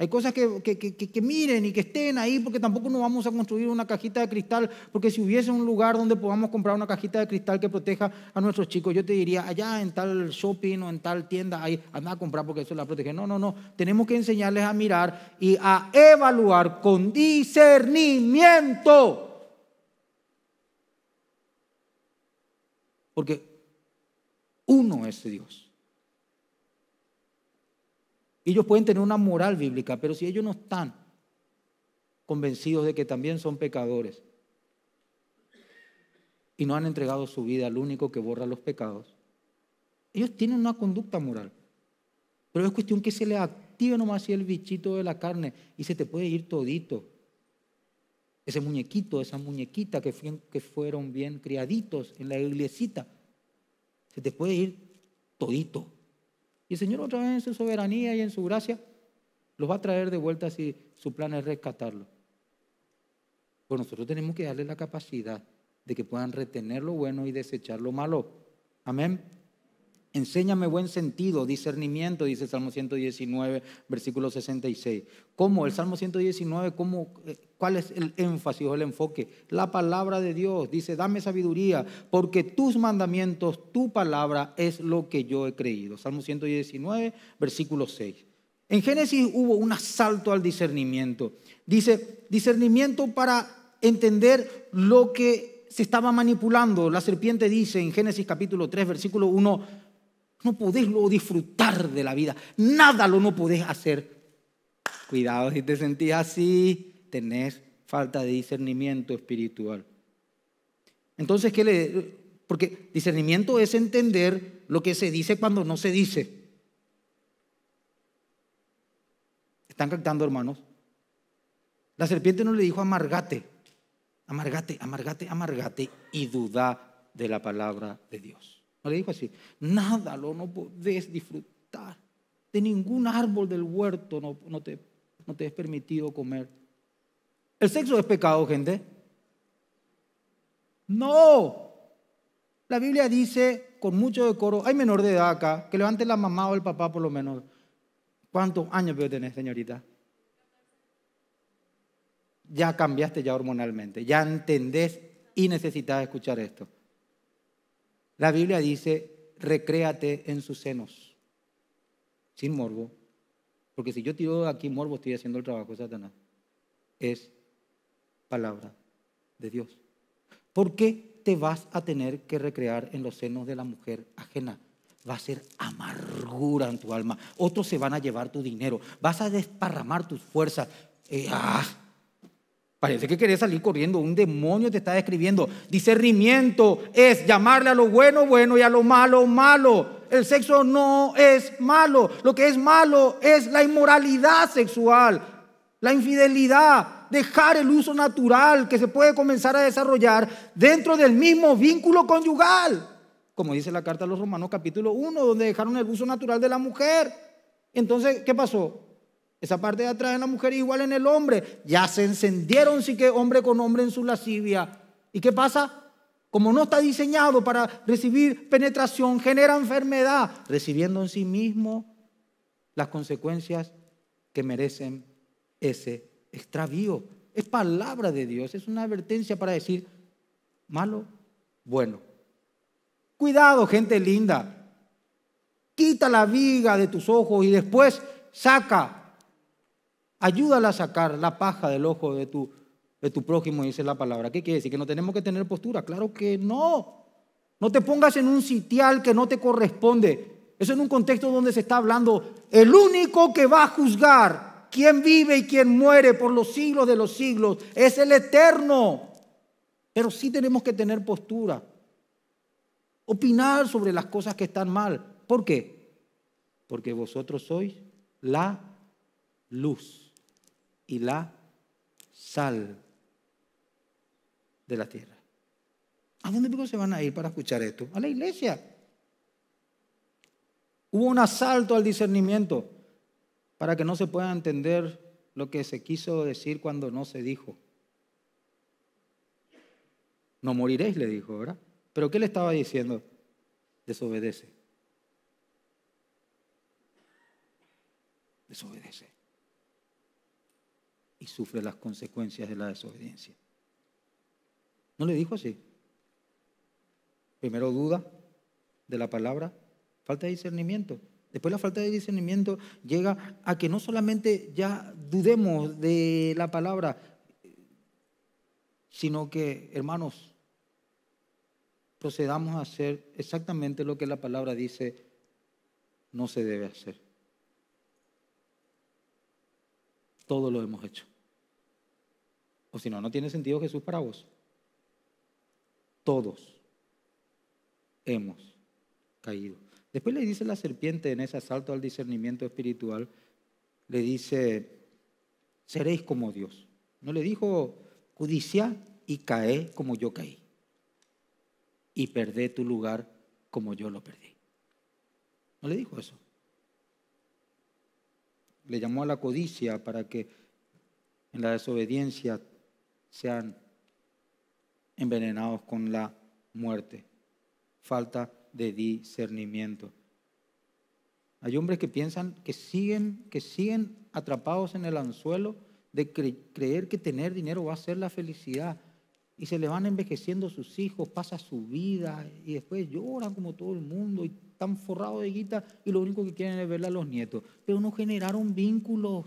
Hay cosas que miren y que estén ahí, porque tampoco nos vamos a construir una cajita de cristal, porque si hubiese un lugar donde podamos comprar una cajita de cristal que proteja a nuestros chicos, yo te diría, allá en tal shopping o en tal tienda, ahí anda a comprar porque eso la protege. No, no, no. Tenemos que enseñarles a mirar y a evaluar con discernimiento. Porque uno es Dios. Ellos pueden tener una moral bíblica, pero si ellos no están convencidos de que también son pecadores y no han entregado su vida al único que borra los pecados, ellos tienen una conducta moral. Pero es cuestión que se les active nomás el bichito de la carne y se te puede ir todito. Ese muñequito, esa muñequita que fueron bien criaditos en la iglesita, se te puede ir todito. Y el Señor otra vez en su soberanía y en su gracia los va a traer de vuelta si su plan es rescatarlo. Pues nosotros tenemos que darle la capacidad de que puedan retener lo bueno y desechar lo malo. Amén. Enséñame buen sentido, discernimiento, dice el Salmo 119, versículo 66. ¿Cómo? El Salmo 119, ¿cómo? ¿Cuál es el énfasis o el enfoque? La palabra de Dios dice, dame sabiduría, porque tus mandamientos, tu palabra es lo que yo he creído. Salmo 119, versículo 6. En Génesis hubo un asalto al discernimiento. Dice, discernimiento para entender lo que se estaba manipulando. La serpiente dice en Génesis capítulo 3, versículo 1, no podés luego disfrutar de la vida. Nada lo no podés hacer. Cuidado si te sentís así. Tenés falta de discernimiento espiritual. Entonces, ¿qué le...? Porque discernimiento es entender lo que se dice cuando no se dice. ¿Están captando, hermanos? La serpiente no le dijo amargate. Amargate, amargate, amargate y dudá de la palabra de Dios. No le dijo así, nada lo no podés disfrutar, de ningún árbol del huerto no te es permitido comer. ¿El sexo es pecado, gente? No, La Biblia dice con mucho decoro, hay menor de edad acá, que levante la mamá o el papá por lo menos. ¿Cuántos años puede tener, señorita? Ya cambiaste ya hormonalmente, ya entendés y necesitas escuchar esto. La Biblia dice, recréate en sus senos, sin morbo. Porque si yo tiro aquí morbo, estoy haciendo el trabajo de Satanás. Es palabra de Dios. ¿Por qué te vas a tener que recrear en los senos de la mujer ajena? Va a ser amargura en tu alma. Otros se van a llevar tu dinero. Vas a desparramar tus fuerzas. Parece que querés salir corriendo, un demonio te está describiendo. Discernimiento es llamarle a lo bueno, bueno, y a lo malo, malo. El sexo no es malo. Lo que es malo es la inmoralidad sexual, la infidelidad, dejar el uso natural que se puede comenzar a desarrollar dentro del mismo vínculo conyugal. Como dice la carta a los Romanos capítulo 1, donde dejaron el uso natural de la mujer. Entonces, ¿qué pasó? Esa parte de atrás en la mujer igual en el hombre. Ya se encendieron, sí que hombre con hombre en su lascivia. ¿Y qué pasa? Como no está diseñado para recibir penetración, genera enfermedad, recibiendo en sí mismo las consecuencias que merecen ese extravío. Es palabra de Dios, es una advertencia para decir malo, bueno. Cuidado, gente linda. Quita la viga de tus ojos y después saca. Ayúdala a sacar la paja del ojo de tu prójimo, dice la palabra. ¿Qué quiere decir? ¿Que no tenemos que tener postura? Claro que no. No te pongas en un sitial que no te corresponde. Eso en un contexto donde se está hablando el único que va a juzgar quién vive y quién muere por los siglos de los siglos es el Eterno. Pero sí tenemos que tener postura. Opinar sobre las cosas que están mal. ¿Por qué? Porque vosotros sois la luz y la sal de la tierra. ¿A dónde se van a ir para escuchar esto? A la iglesia. Hubo un asalto al discernimiento para que no se pueda entender lo que se quiso decir cuando no se dijo. No moriréis, le dijo, ¿verdad? ¿Pero qué le estaba diciendo? Desobedece. Desobedece. Y sufre las consecuencias de la desobediencia. ¿No le dijo así? Primero duda de la palabra, falta de discernimiento. Después la falta de discernimiento llega a que no solamente ya dudemos de la palabra, sino que, hermanos, procedamos a hacer exactamente lo que la palabra dice no se debe hacer. Todo lo hemos hecho. O si no, no tiene sentido Jesús para vos. Todos hemos caído. Después le dice la serpiente en ese asalto al discernimiento espiritual, le dice, seréis como Dios. No le dijo, codicia y cae como yo caí. Y perdé tu lugar como yo lo perdí. No le dijo eso. Le llamó a la codicia para que en la desobediencia sean envenenados con la muerte. Falta de discernimiento. Hay hombres que piensan que siguen atrapados en el anzuelo de creer que tener dinero va a ser la felicidad. Y se le van envejeciendo sus hijos, pasa su vida y después lloran como todo el mundo y están forrados de guita y lo único que quieren es verle a los nietos. Pero no generaron vínculos.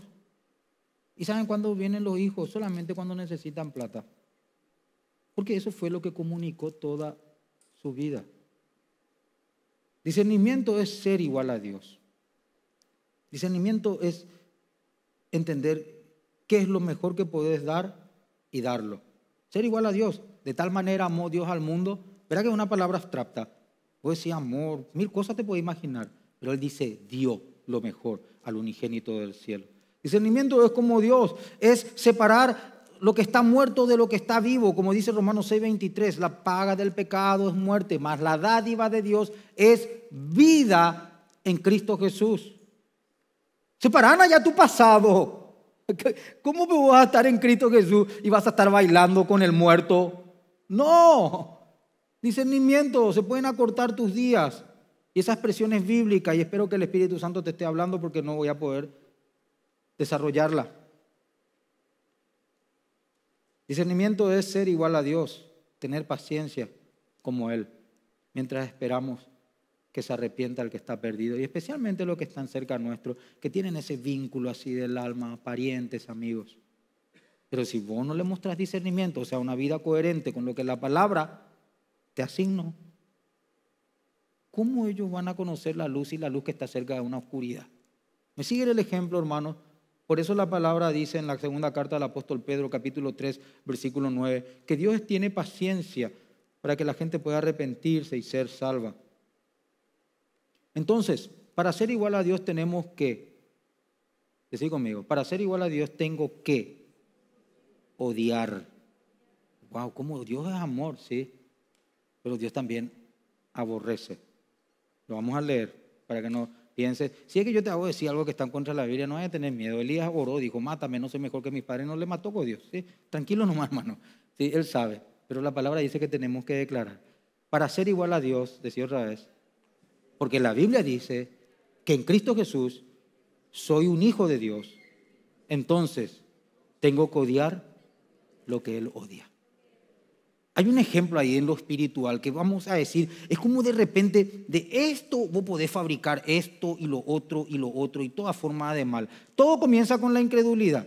¿Y saben cuándo vienen los hijos? Solamente cuando necesitan plata. Porque eso fue lo que comunicó toda su vida. Discernimiento es ser igual a Dios. Discernimiento es entender qué es lo mejor que podés dar y darlo. Ser igual a Dios. De tal manera amó Dios al mundo. Verá que es una palabra abstracta. Vos decís amor, mil cosas te podés imaginar. Pero Él dice, dio lo mejor al unigénito del cielo. Discernimiento es como Dios. Es separar lo que está muerto de lo que está vivo. Como dice Romanos 6:23, la paga del pecado es muerte, mas la dádiva de Dios es vida en Cristo Jesús. Separan allá tu pasado. ¿Cómo vas a estar en Cristo Jesús y vas a estar bailando con el muerto? No. Discernimiento, se pueden acortar tus días. Y esa expresión es bíblica y espero que el Espíritu Santo te esté hablando porque no voy a poder desarrollarla. Discernimiento es ser igual a Dios, tener paciencia como Él, mientras esperamos que se arrepienta el que está perdido, y especialmente los que están cerca nuestro, que tienen ese vínculo así del alma, parientes, amigos. Pero si vos no le mostrás discernimiento, o sea, una vida coherente con lo que la palabra te asignó, ¿cómo ellos van a conocer la luz y la luz que está cerca de una oscuridad? ¿Me siguen el ejemplo, hermanos? Por eso la palabra dice en la segunda carta del apóstol Pedro, capítulo 3, versículo 9, que Dios tiene paciencia para que la gente pueda arrepentirse y ser salva. Entonces, para ser igual a Dios tenemos que, decir conmigo, para ser igual a Dios tengo que odiar. Wow, como Dios es amor, sí, pero Dios también aborrece. Lo vamos a leer para que no pienses, si es que yo te hago decir algo que está en contra de la Biblia, no vayas a tener miedo. Elías oró, dijo, mátame, no soy mejor que mis padres, no le mató con Dios, ¿sí? Tranquilo nomás, hermano, ¿sí? Él sabe, pero la palabra dice que tenemos que declarar. Para ser igual a Dios, decía otra vez, porque la Biblia dice que en Cristo Jesús soy un hijo de Dios, entonces tengo que odiar lo que Él odia. Hay un ejemplo ahí en lo espiritual que vamos a decir, es como de repente de esto vos podés fabricar esto y lo otro y toda forma de mal. Todo comienza con la incredulidad,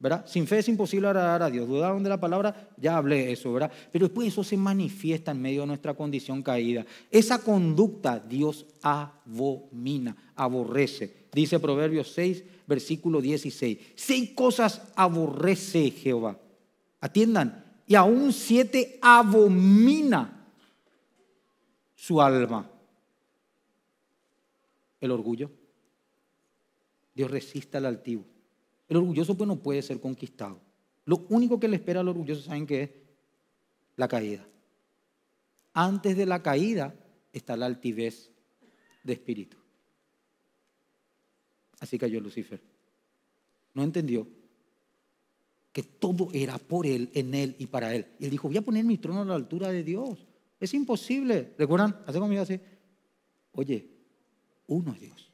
¿verdad? Sin fe es imposible agradar a Dios. Dudaron de la palabra, ya hablé eso, ¿verdad? Pero después eso se manifiesta en medio de nuestra condición caída. Esa conducta Dios abomina, aborrece. Dice Proverbios 6, versículo 16. 6 cosas aborrece Jehová. Atiendan. Y aún 7 abomina su alma. El orgullo. Dios resiste al altivo. El orgulloso pues no puede ser conquistado. Lo único que le espera al orgulloso, ¿saben qué es? La caída. Antes de la caída está la altivez de espíritu. Así cayó Lucifer. No entendió que todo era por él, en él y para él. Y él dijo, voy a poner mi trono a la altura de Dios. Es imposible. ¿Recuerdan? Hace conmigo así. Oye, uno es Dios.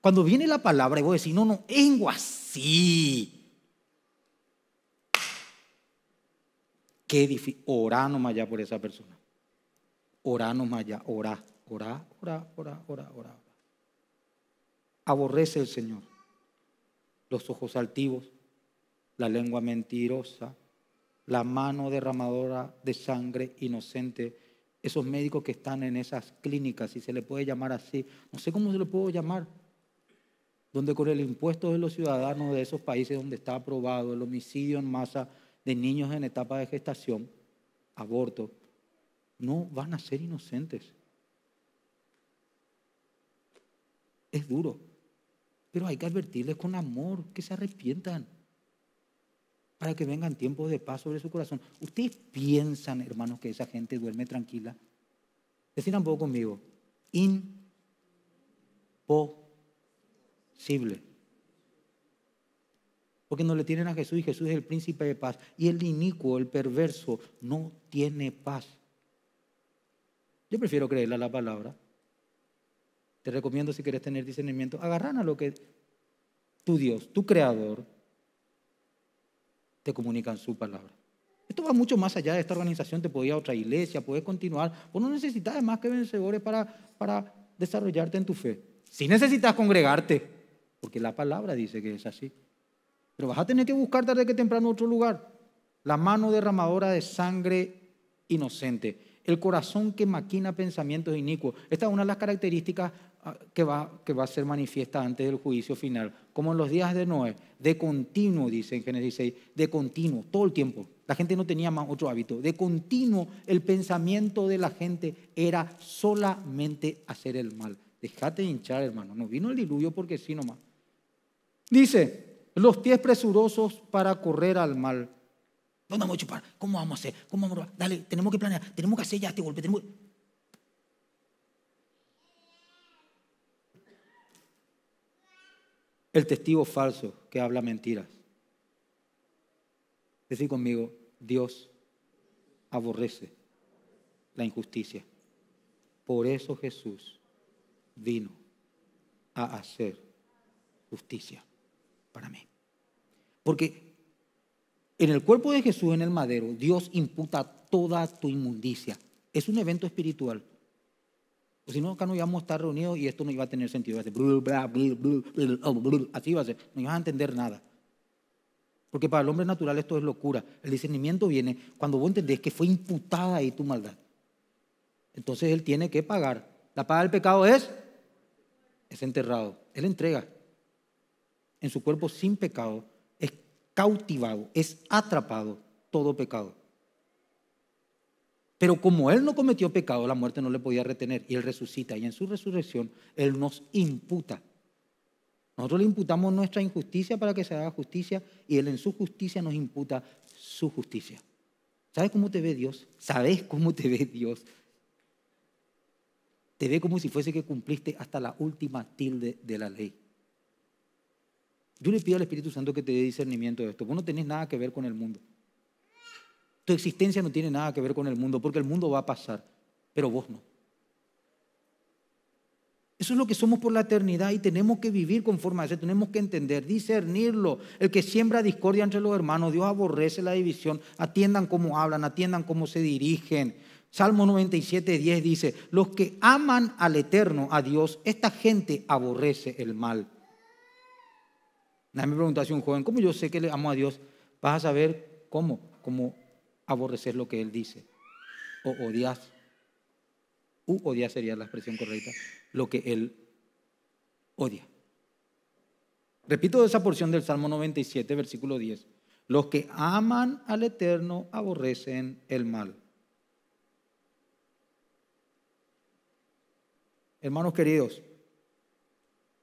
Cuando viene la palabra y vos decís, no, no, vengo así. Qué difícil. Orá nomás ya por esa persona. Orá nomás ya. Orá, orá, orá, orá, orá, orá. Aborrece el Señor los ojos altivos, la lengua mentirosa, la mano derramadora de sangre inocente. Esos médicos que están en esas clínicas, si se le puede llamar así, no sé cómo se le puedo llamar, donde con el impuesto de los ciudadanos de esos países donde está aprobado el homicidio en masa de niños en etapa de gestación, aborto, no van a ser inocentes. Es duro, pero hay que advertirles con amor que se arrepientan, para que vengan tiempos de paz sobre su corazón. ¿Ustedes piensan, hermanos, que esa gente duerme tranquila? Decir un poco conmigo. Imposible. Porque no le tienen a Jesús y Jesús es el príncipe de paz. Y el inicuo, el perverso, no tiene paz. Yo prefiero creerle a la palabra. Te recomiendo, si quieres tener discernimiento, agarran a lo que tu Dios, tu Creador, te comunican su palabra. Esto va mucho más allá de esta organización, te podés ir a otra iglesia, podés continuar. Vos no necesitas de Más que Vencedores para desarrollarte en tu fe. Sí necesitas congregarte, porque la palabra dice que es así. Pero vas a tener que buscar tarde que temprano otro lugar. La mano derramadora de sangre inocente, el corazón que maquina pensamientos inicuos. Esta es una de las características que va a ser manifiesta antes del juicio final, como en los días de Noé, de continuo, dice en Génesis 6, de continuo, todo el tiempo. La gente no tenía más otro hábito. De continuo el pensamiento de la gente era solamente hacer el mal. Dejate de hinchar, hermano, no vino el diluvio porque sí nomás. Dice, los pies presurosos para correr al mal. ¿Dónde vamos a chupar? ¿Cómo vamos a hacer? ¿Cómo vamos a... Dale, tenemos que planear, tenemos que hacer ya este golpe, tenemos que... El testigo falso que habla mentiras. Decir conmigo, Dios aborrece la injusticia. Por eso Jesús vino a hacer justicia para mí. Porque en el cuerpo de Jesús, en el madero, Dios imputa toda tu inmundicia. Es un evento espiritual. Pues si no, acá no íbamos a estar reunidos y esto no iba a tener sentido. Así iba a ser. No ibas a entender nada. Porque para el hombre natural esto es locura. El discernimiento viene cuando vos entendés que fue imputada ahí tu maldad. Entonces él tiene que pagar. La paga del pecado es enterrado. Él entrega. En su cuerpo sin pecado es cautivado, es atrapado todo pecado. Pero como él no cometió pecado, la muerte no le podía retener y él resucita. Y en su resurrección él nos imputa. Nosotros le imputamos nuestra injusticia para que se haga justicia y él en su justicia nos imputa su justicia. ¿Sabes cómo te ve Dios? ¿Sabes cómo te ve Dios? Te ve como si fuese que cumpliste hasta la última tilde de la ley. Yo le pido al Espíritu Santo que te dé discernimiento de esto. Vos no tenés nada que ver con el mundo. Tu existencia no tiene nada que ver con el mundo, porque el mundo va a pasar, pero vos no. Eso es lo que somos por la eternidad y tenemos que vivir conforme a eso, tenemos que entender, discernirlo. El que siembra discordia entre los hermanos, Dios aborrece la división. Atiendan cómo hablan, atiendan cómo se dirigen. Salmo 97:10 dice, los que aman al Eterno, a Dios, esta gente aborrece el mal. Nadie me preguntó hace un joven, ¿cómo yo sé que le amo a Dios? Vas a saber cómo, cómo aborrecer lo que Él dice. O odias. Odiar sería la expresión correcta. Lo que Él odia. Repito esa porción del Salmo 97, versículo 10. Los que aman al Eterno aborrecen el mal. Hermanos queridos,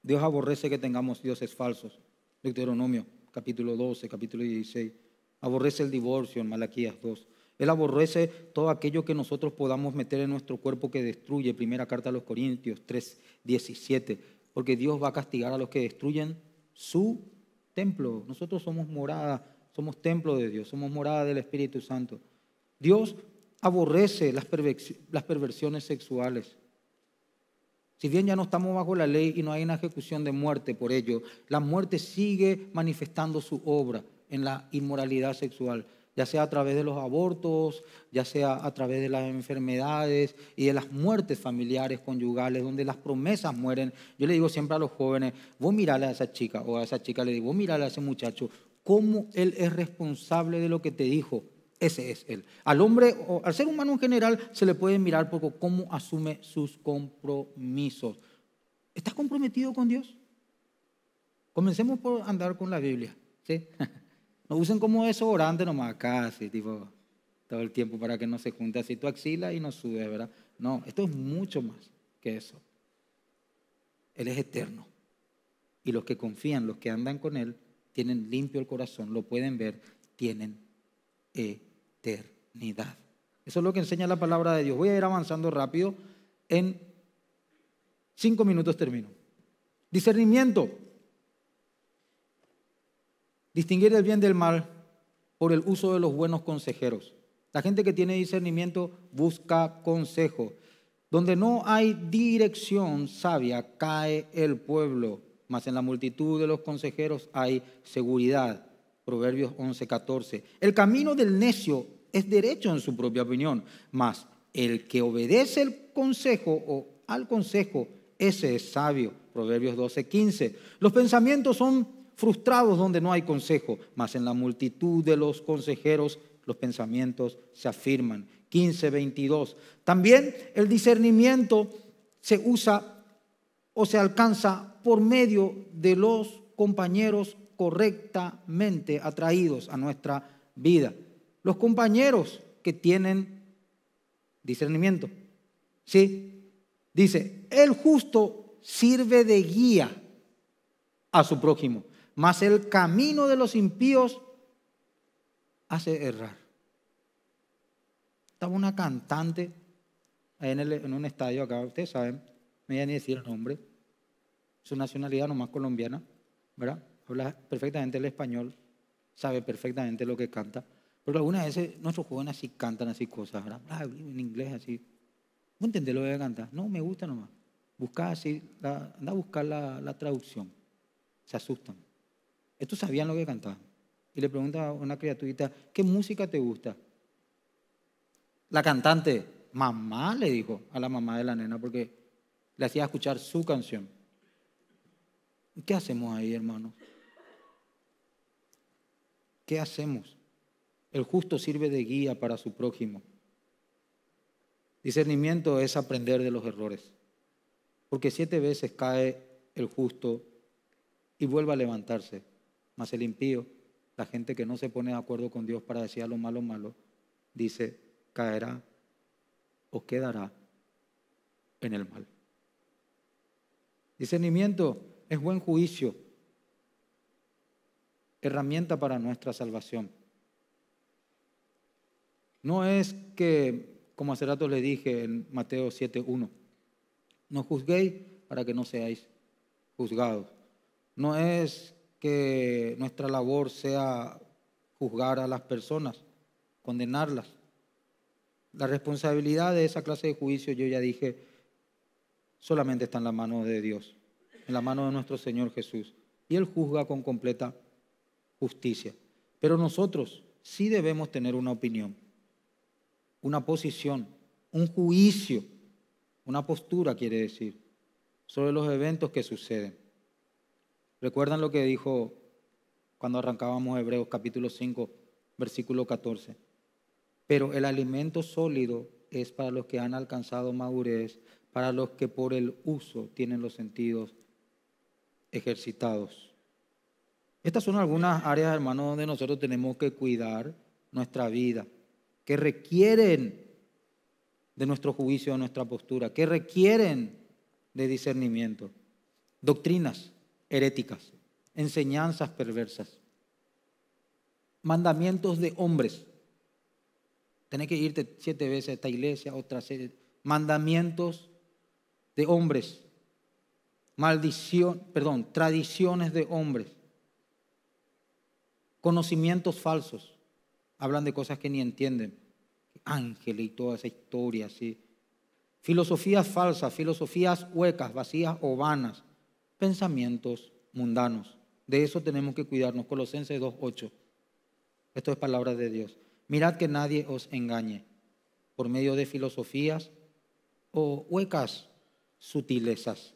Dios aborrece que tengamos dioses falsos. Deuteronomio, capítulo 12, capítulo 16. Aborrece el divorcio en Malaquías 2. Él aborrece todo aquello que nosotros podamos meter en nuestro cuerpo que destruye. Primera carta a los Corintios 3:17. Porque Dios va a castigar a los que destruyen su templo. Nosotros somos morada, somos templo de Dios, somos morada del Espíritu Santo. Dios aborrece las perversiones sexuales. Si bien ya no estamos bajo la ley y no hay una ejecución de muerte por ello, la muerte sigue manifestando su obra en la inmoralidad sexual. Ya sea a través de los abortos, ya sea a través de las enfermedades y de las muertes familiares, conyugales, donde las promesas mueren. Yo le digo siempre a los jóvenes, vos mirale a esa chica, o a esa chica le digo, vos mirale a ese muchacho, cómo él es responsable de lo que te dijo. Ese es él. Al hombre, o al ser humano en general, se le puede mirar poco cómo asume sus compromisos. ¿Estás comprometido con Dios? Comencemos por andar con la Biblia, ¿sí? No usen como desodorante nomás, casi, tipo, todo el tiempo para que no se junte así tu axila y no sube, ¿verdad? No, esto es mucho más que eso. Él es eterno. Y los que confían, los que andan con Él, tienen limpio el corazón, lo pueden ver, tienen eternidad. Eso es lo que enseña la palabra de Dios. Voy a ir avanzando rápido. En 5 minutos termino. Discernimiento. Distinguir el bien del mal por el uso de los buenos consejeros. La gente que tiene discernimiento busca consejo. Donde no hay dirección sabia, cae el pueblo. Mas en la multitud de los consejeros hay seguridad. Proverbios 11:14. El camino del necio es derecho en su propia opinión, mas el que obedece el consejo o al consejo, ese es sabio. Proverbios 12:15. Los pensamientos son frustrados donde no hay consejo, mas en la multitud de los consejeros los pensamientos se afirman. 15:22. También el discernimiento se usa o se alcanza por medio de los compañeros correctamente atraídos a nuestra vida. Los compañeros que tienen discernimiento. ¿Sí? Dice, el justo sirve de guía a su prójimo. Mas el camino de los impíos hace errar. Estaba una cantante en un estadio acá, ustedes saben, no voy a ni decir el nombre, su nacionalidad nomás colombiana, ¿verdad? Habla perfectamente el español, sabe perfectamente lo que canta, Pero algunas veces nuestros jóvenes así cantan así cosas, ¿verdad? En inglés así. ¿Vos entendés lo que cantar? No, me gusta nomás. Buscá así, anda a buscar la traducción. Se asustan. Estos sabían lo que cantaban. Y le pregunta a una criaturita, ¿qué música te gusta? La cantante, mamá, le dijo a la mamá de la nena, porque le hacía escuchar su canción. ¿Qué hacemos ahí, hermano? ¿Qué hacemos? El justo sirve de guía para su prójimo. Discernimiento es aprender de los errores. Porque 7 veces cae el justo y vuelve a levantarse. Mas el impío, la gente que no se pone de acuerdo con Dios para decir a lo malo, malo, dice, caerá o quedará en el mal. Discernimiento es buen juicio, herramienta para nuestra salvación. No es que, como hace rato les dije en Mateo 7:1, no juzguéis para que no seáis juzgados. No es que nuestra labor sea juzgar a las personas, condenarlas. La responsabilidad de esa clase de juicio, yo ya dije, solamente está en la mano de Dios, en la mano de nuestro Señor Jesús. Y Él juzga con completa justicia. Pero nosotros sí debemos tener una opinión, una posición, un juicio, una postura, quiere decir, sobre los eventos que suceden. ¿Recuerdan lo que dijo cuando arrancábamos Hebreos capítulo 5, versículo 14? Pero el alimento sólido es para los que han alcanzado madurez, para los que por el uso tienen los sentidos ejercitados. Estas son algunas áreas, hermanos, donde nosotros tenemos que cuidar nuestra vida, que requieren de nuestro juicio, de nuestra postura, que requieren de discernimiento. Doctrinas heréticas, enseñanzas perversas, mandamientos de hombres. Tenés que irte 7 veces a esta iglesia, otra serie. Mandamientos de hombres, tradiciones de hombres, conocimientos falsos. Hablan de cosas que ni entienden. Ángeles y toda esa historia, sí. Filosofías falsas, filosofías huecas, vacías o vanas. Pensamientos mundanos. De eso tenemos que cuidarnos. Colosenses 2:8. Esto es palabra de Dios. Mirad que nadie os engañe por medio de filosofías o huecas sutilezas,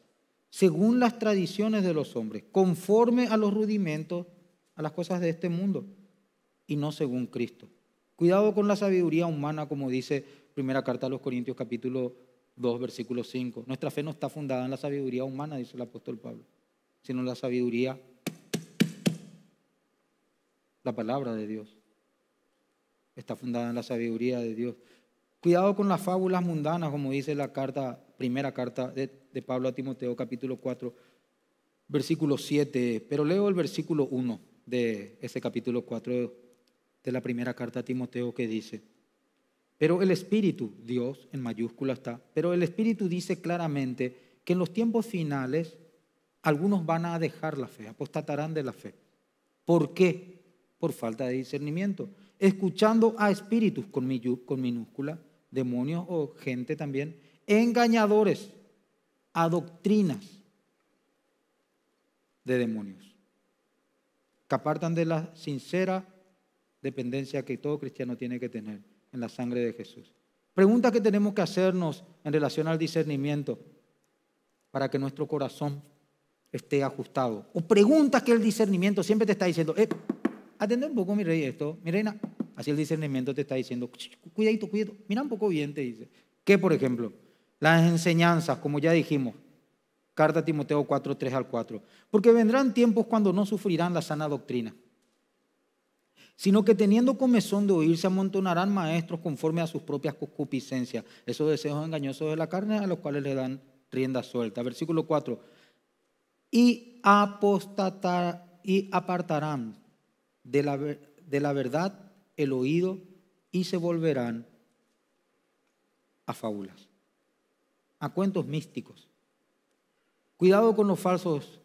según las tradiciones de los hombres, conforme a los rudimentos, a las cosas de este mundo, y no según Cristo. Cuidado con la sabiduría humana, como dice primera carta a los Corintios capítulo 2, versículo 5. Nuestra fe no está fundada en la sabiduría humana, dice el apóstol Pablo, sino en la sabiduría, la palabra de Dios. Está fundada en la sabiduría de Dios. Cuidado con las fábulas mundanas, como dice la primera carta de Pablo a Timoteo, capítulo 4, versículo 7. Pero leo el versículo 1 de ese capítulo 4 de la primera carta a Timoteo, que dice, pero el Espíritu, Dios en mayúscula está, pero el Espíritu dice claramente que en los tiempos finales algunos van a dejar la fe, apostatarán de la fe. ¿Por qué? Por falta de discernimiento. Escuchando a espíritus con minúscula, demonios o gente también, engañadores a doctrinas de demonios, que apartan de la sincera dependencia que todo cristiano tiene que tener en la sangre de Jesús. Pregunta que tenemos que hacernos en relación al discernimiento para que nuestro corazón esté ajustado. O preguntas que el discernimiento siempre te está diciendo, atender un poco, mi rey, esto, mi reina. Así el discernimiento te está diciendo, cuidadito, cuidadito, mira un poco bien, te dice. Que, por ejemplo, las enseñanzas, como ya dijimos, carta a Timoteo 4, 3 al 4. Porque vendrán tiempos cuando no sufrirán la sana doctrina, sino que teniendo comezón de oír, se amontonarán maestros conforme a sus propias concupiscencias, esos deseos engañosos de la carne a los cuales le dan rienda suelta. Versículo 4. Y apartarán de la verdad el oído y se volverán a fábulas, a cuentos místicos. Cuidado con los falsos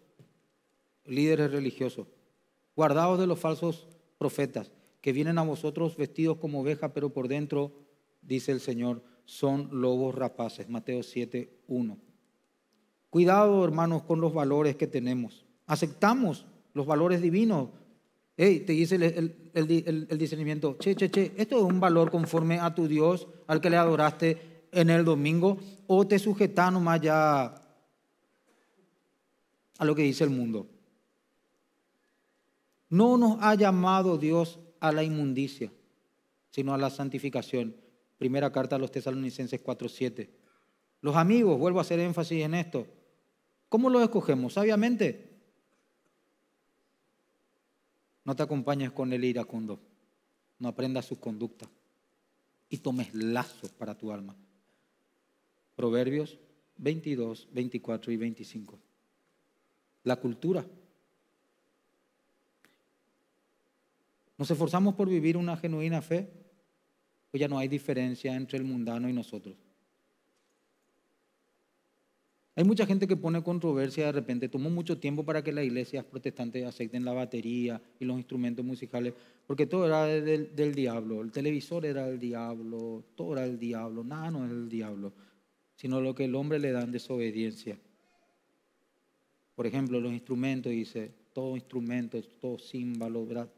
líderes religiosos, guardados de los falsos profetas. que vienen a vosotros vestidos como ovejas, pero por dentro, dice el Señor, son lobos rapaces. Mateo 7, 1. Cuidado, hermanos, con los valores que tenemos. Aceptamos los valores divinos. Hey, te dice el discernimiento, esto es un valor conforme a tu Dios, al que le adoraste en el domingo, o te sujetas nomás ya a lo que dice el mundo. No nos ha llamado Dios a la inmundicia, sino a la santificación. Primera carta a los Tesalonicenses 4:7. Los amigos, vuelvo a hacer énfasis en esto. ¿Cómo los escogemos? Sabiamente. No te acompañes con el iracundo. No aprendas sus conductas. Y tomes lazos para tu alma. Proverbios 22, 24 y 25. La cultura. ¿Nos esforzamos por vivir una genuina fe? Pues ya no hay diferencia entre el mundano y nosotros. Hay mucha gente que pone controversia de repente. Tomó mucho tiempo para que las iglesias protestantes acepten la batería y los instrumentos musicales, porque todo era del diablo. El televisor era del diablo, todo era del diablo. Nada no es del diablo, sino lo que el hombre le da en desobediencia. Por ejemplo, los instrumentos, dice, todo instrumento, todo címbalo, ¿verdad?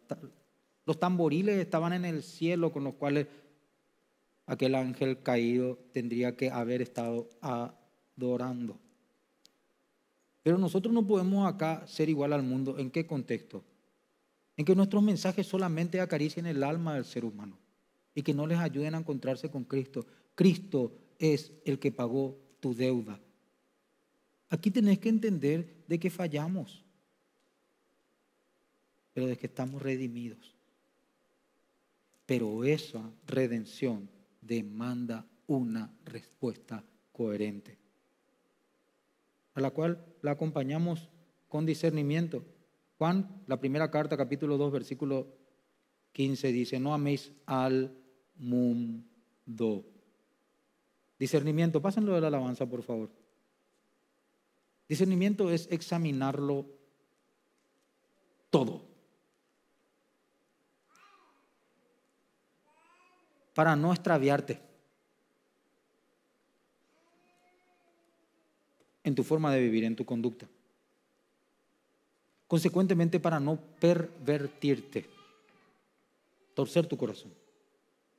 Los tamboriles estaban en el cielo, con los cuales aquel ángel caído tendría que haber estado adorando. Pero nosotros no podemos acá ser igual al mundo. ¿En qué contexto? En que nuestros mensajes solamente acaricien el alma del ser humano y que no les ayuden a encontrarse con Cristo. Cristo es el que pagó tu deuda. Aquí tenés que entender de que fallamos, pero de que estamos redimidos. Pero esa redención demanda una respuesta coherente, a la cual la acompañamos con discernimiento. Juan, la primera carta, capítulo 2, versículo 15, dice, no améis al mundo. Discernimiento, pásenlo de la alabanza, por favor. Discernimiento es examinarlo todo, para no extraviarte en tu forma de vivir, en tu conducta. Consecuentemente, para no pervertirte, torcer tu corazón,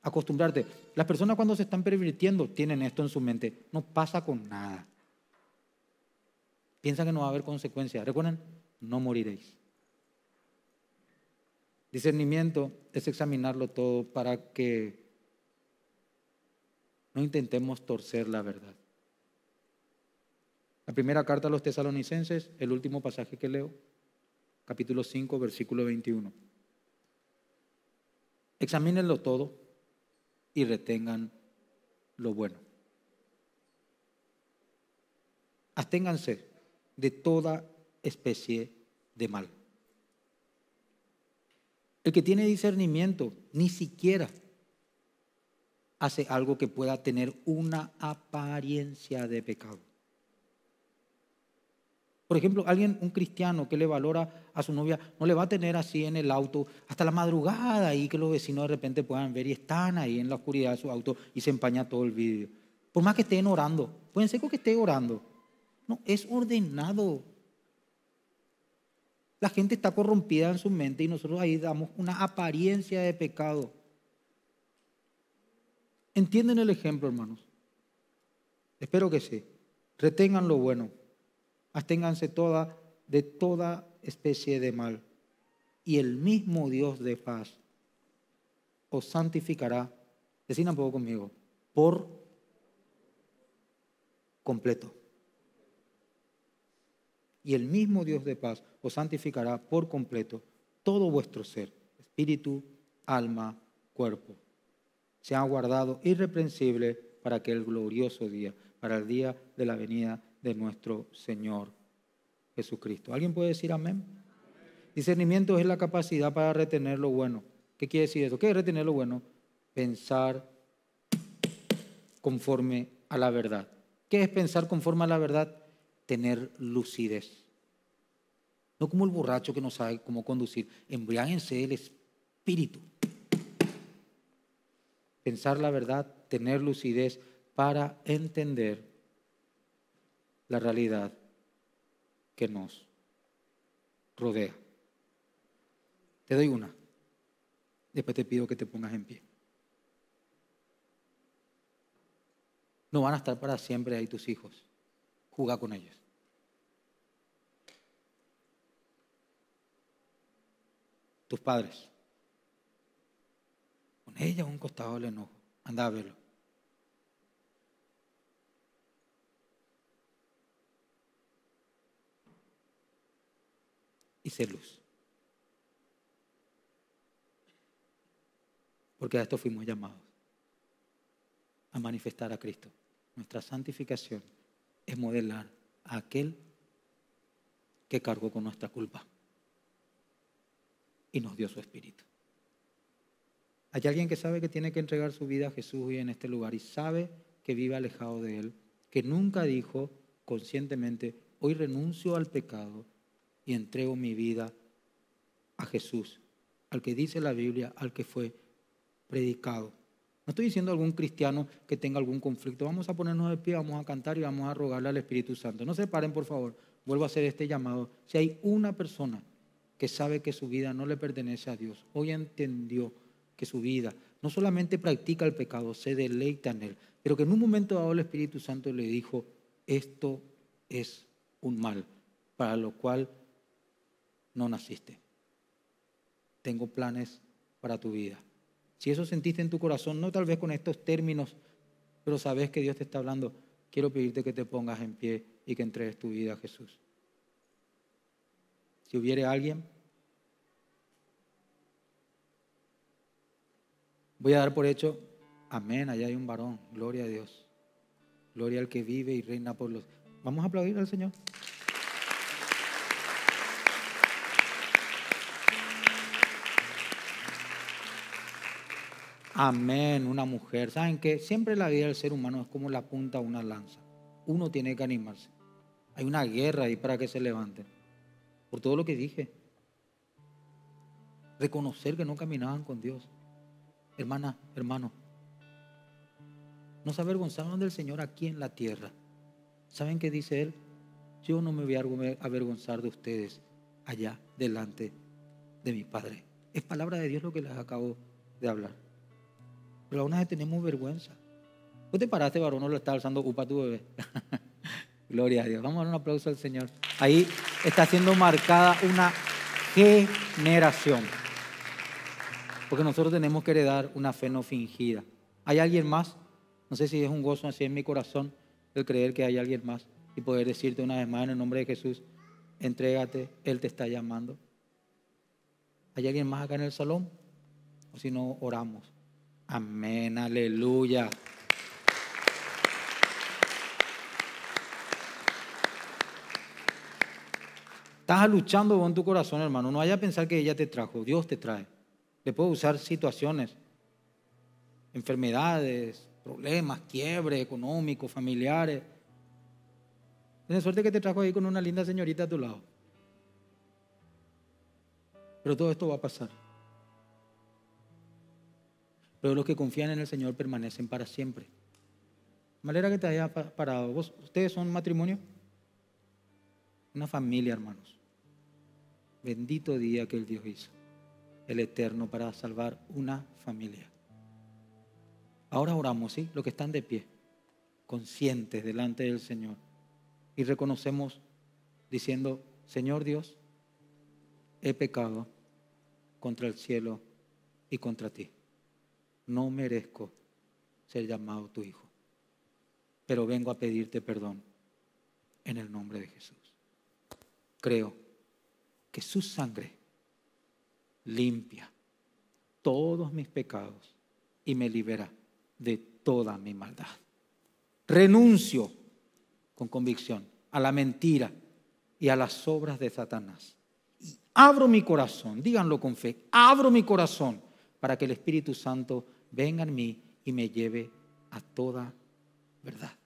acostumbrarte. Las personas cuando se están pervirtiendo tienen esto en su mente. No pasa con nada. Piensan que no va a haber consecuencias. Recuerden, no moriréis. Discernimiento es examinarlo todo para que no intentemos torcer la verdad. La primera carta a los Tesalonicenses, el último pasaje que leo, capítulo 5, versículo 21. Examínenlo todo y retengan lo bueno. Absténganse de toda especie de mal. El que tiene discernimiento ni siquiera hace algo que pueda tener una apariencia de pecado. Por ejemplo, alguien, un cristiano que le valora a su novia, no le va a tener así en el auto hasta la madrugada y que los vecinos de repente puedan ver y están ahí en la oscuridad de su auto y se empaña todo el vídeo. Por más que estén orando, pueden ser que esté orando. No, es ordenado. La gente está corrompida en su mente y nosotros ahí damos una apariencia de pecado. ¿Entienden el ejemplo, hermanos? Espero que sí. Retengan lo bueno. Absténganse de toda especie de mal. Y el mismo Dios de paz os santificará, decid un poco conmigo, por completo. Y el mismo Dios de paz os santificará por completo todo vuestro ser, espíritu, alma, cuerpo. Se han guardado irreprensible para aquel glorioso día, para el día de la venida de nuestro Señor Jesucristo. ¿Alguien puede decir amén? Amén. Discernimiento es la capacidad para retener lo bueno. ¿Qué quiere decir eso? ¿Qué es retener lo bueno? Pensar conforme a la verdad. ¿Qué es pensar conforme a la verdad? Tener lucidez. No como el borracho que no sabe cómo conducir. Embriáguense el espíritu. pensar la verdad, tener lucidez para entender la realidad que nos rodea. Te doy una. Después te pido que te pongas en pie. No van a estar para siempre ahí tus hijos. Juega con ellos. Tus padres. Con ella un costado del enojo. Anda a verlo. Y sé luz. Porque a esto fuimos llamados, a manifestar a Cristo. Nuestra santificación es modelar a aquel que cargó con nuestra culpa y nos dio su Espíritu. Hay alguien que sabe que tiene que entregar su vida a Jesús hoy en este lugar y sabe que vive alejado de Él, que nunca dijo conscientemente, hoy renuncio al pecado y entrego mi vida a Jesús, al que dice la Biblia, al que fue predicado. No estoy diciendo algún cristiano que tenga algún conflicto. Vamos a ponernos de pie, vamos a cantar y vamos a rogarle al Espíritu Santo. No se paren, por favor. Vuelvo a hacer este llamado. Si hay una persona que sabe que su vida no le pertenece a Dios, hoy entendió que su vida no solamente practica el pecado, se deleita en él, pero que en un momento dado el Espíritu Santo le dijo, esto es un mal para lo cual no naciste. Tengo planes para tu vida. Si eso sentiste en tu corazón, no tal vez con estos términos, pero sabes que Dios te está hablando, quiero pedirte que te pongas en pie y que entregues tu vida a Jesús. Si hubiere alguien, voy a dar por hecho, amén, allá hay un varón, gloria a Dios, gloria al que vive y reina por los... Vamos a aplaudir al Señor. Amén, una mujer. ¿Saben qué? Siempre la vida del ser humano es como la punta de una lanza. Uno tiene que animarse. Hay una guerra ahí para que se levanten. Por todo lo que dije. Reconocer que no caminaban con Dios. Hermana, hermano. No se avergonzaron del Señor aquí en la tierra. ¿Saben qué dice Él? Yo no me voy a avergonzar de ustedes allá delante de mi Padre. Es palabra de Dios lo que les acabo de hablar. Pero aún así tenemos vergüenza. Vos te paraste, varón, no lo está alzando upa tu bebé. Gloria a Dios. Vamos a dar un aplauso al Señor. Ahí está siendo marcada una generación. Porque nosotros tenemos que heredar una fe no fingida. ¿Hay alguien más? No sé si es un gozo así en mi corazón el creer que hay alguien más y poder decirte una vez más en el nombre de Jesús, entrégate, Él te está llamando. ¿Hay alguien más acá en el salón? O si no, oramos. Amén, aleluya. Estás luchando con tu corazón, hermano. No vaya a pensar que ella te trajo. Dios te trae. Le puede usar situaciones, enfermedades, problemas, quiebre económicos, familiares. Tienes suerte que te trajo ahí con una linda señorita a tu lado. Pero todo esto va a pasar. Pero los que confían en el Señor permanecen para siempre. De manera que te haya parado. ¿Ustedes son matrimonio? Una familia, hermanos. Bendito día que el Dios hizo. El Eterno para salvar una familia. Ahora oramos, ¿sí? Los que están de pie, conscientes delante del Señor. Y reconocemos diciendo, Señor Dios, he pecado contra el cielo y contra ti. No merezco ser llamado tu hijo, pero vengo a pedirte perdón en el nombre de Jesús. Creo que su sangre limpia todos mis pecados y me libera de toda mi maldad. Renuncio con convicción a la mentira y a las obras de Satanás. Y abro mi corazón, díganlo con fe, abro mi corazón para que el Espíritu Santo venga en mí y me lleve a toda verdad.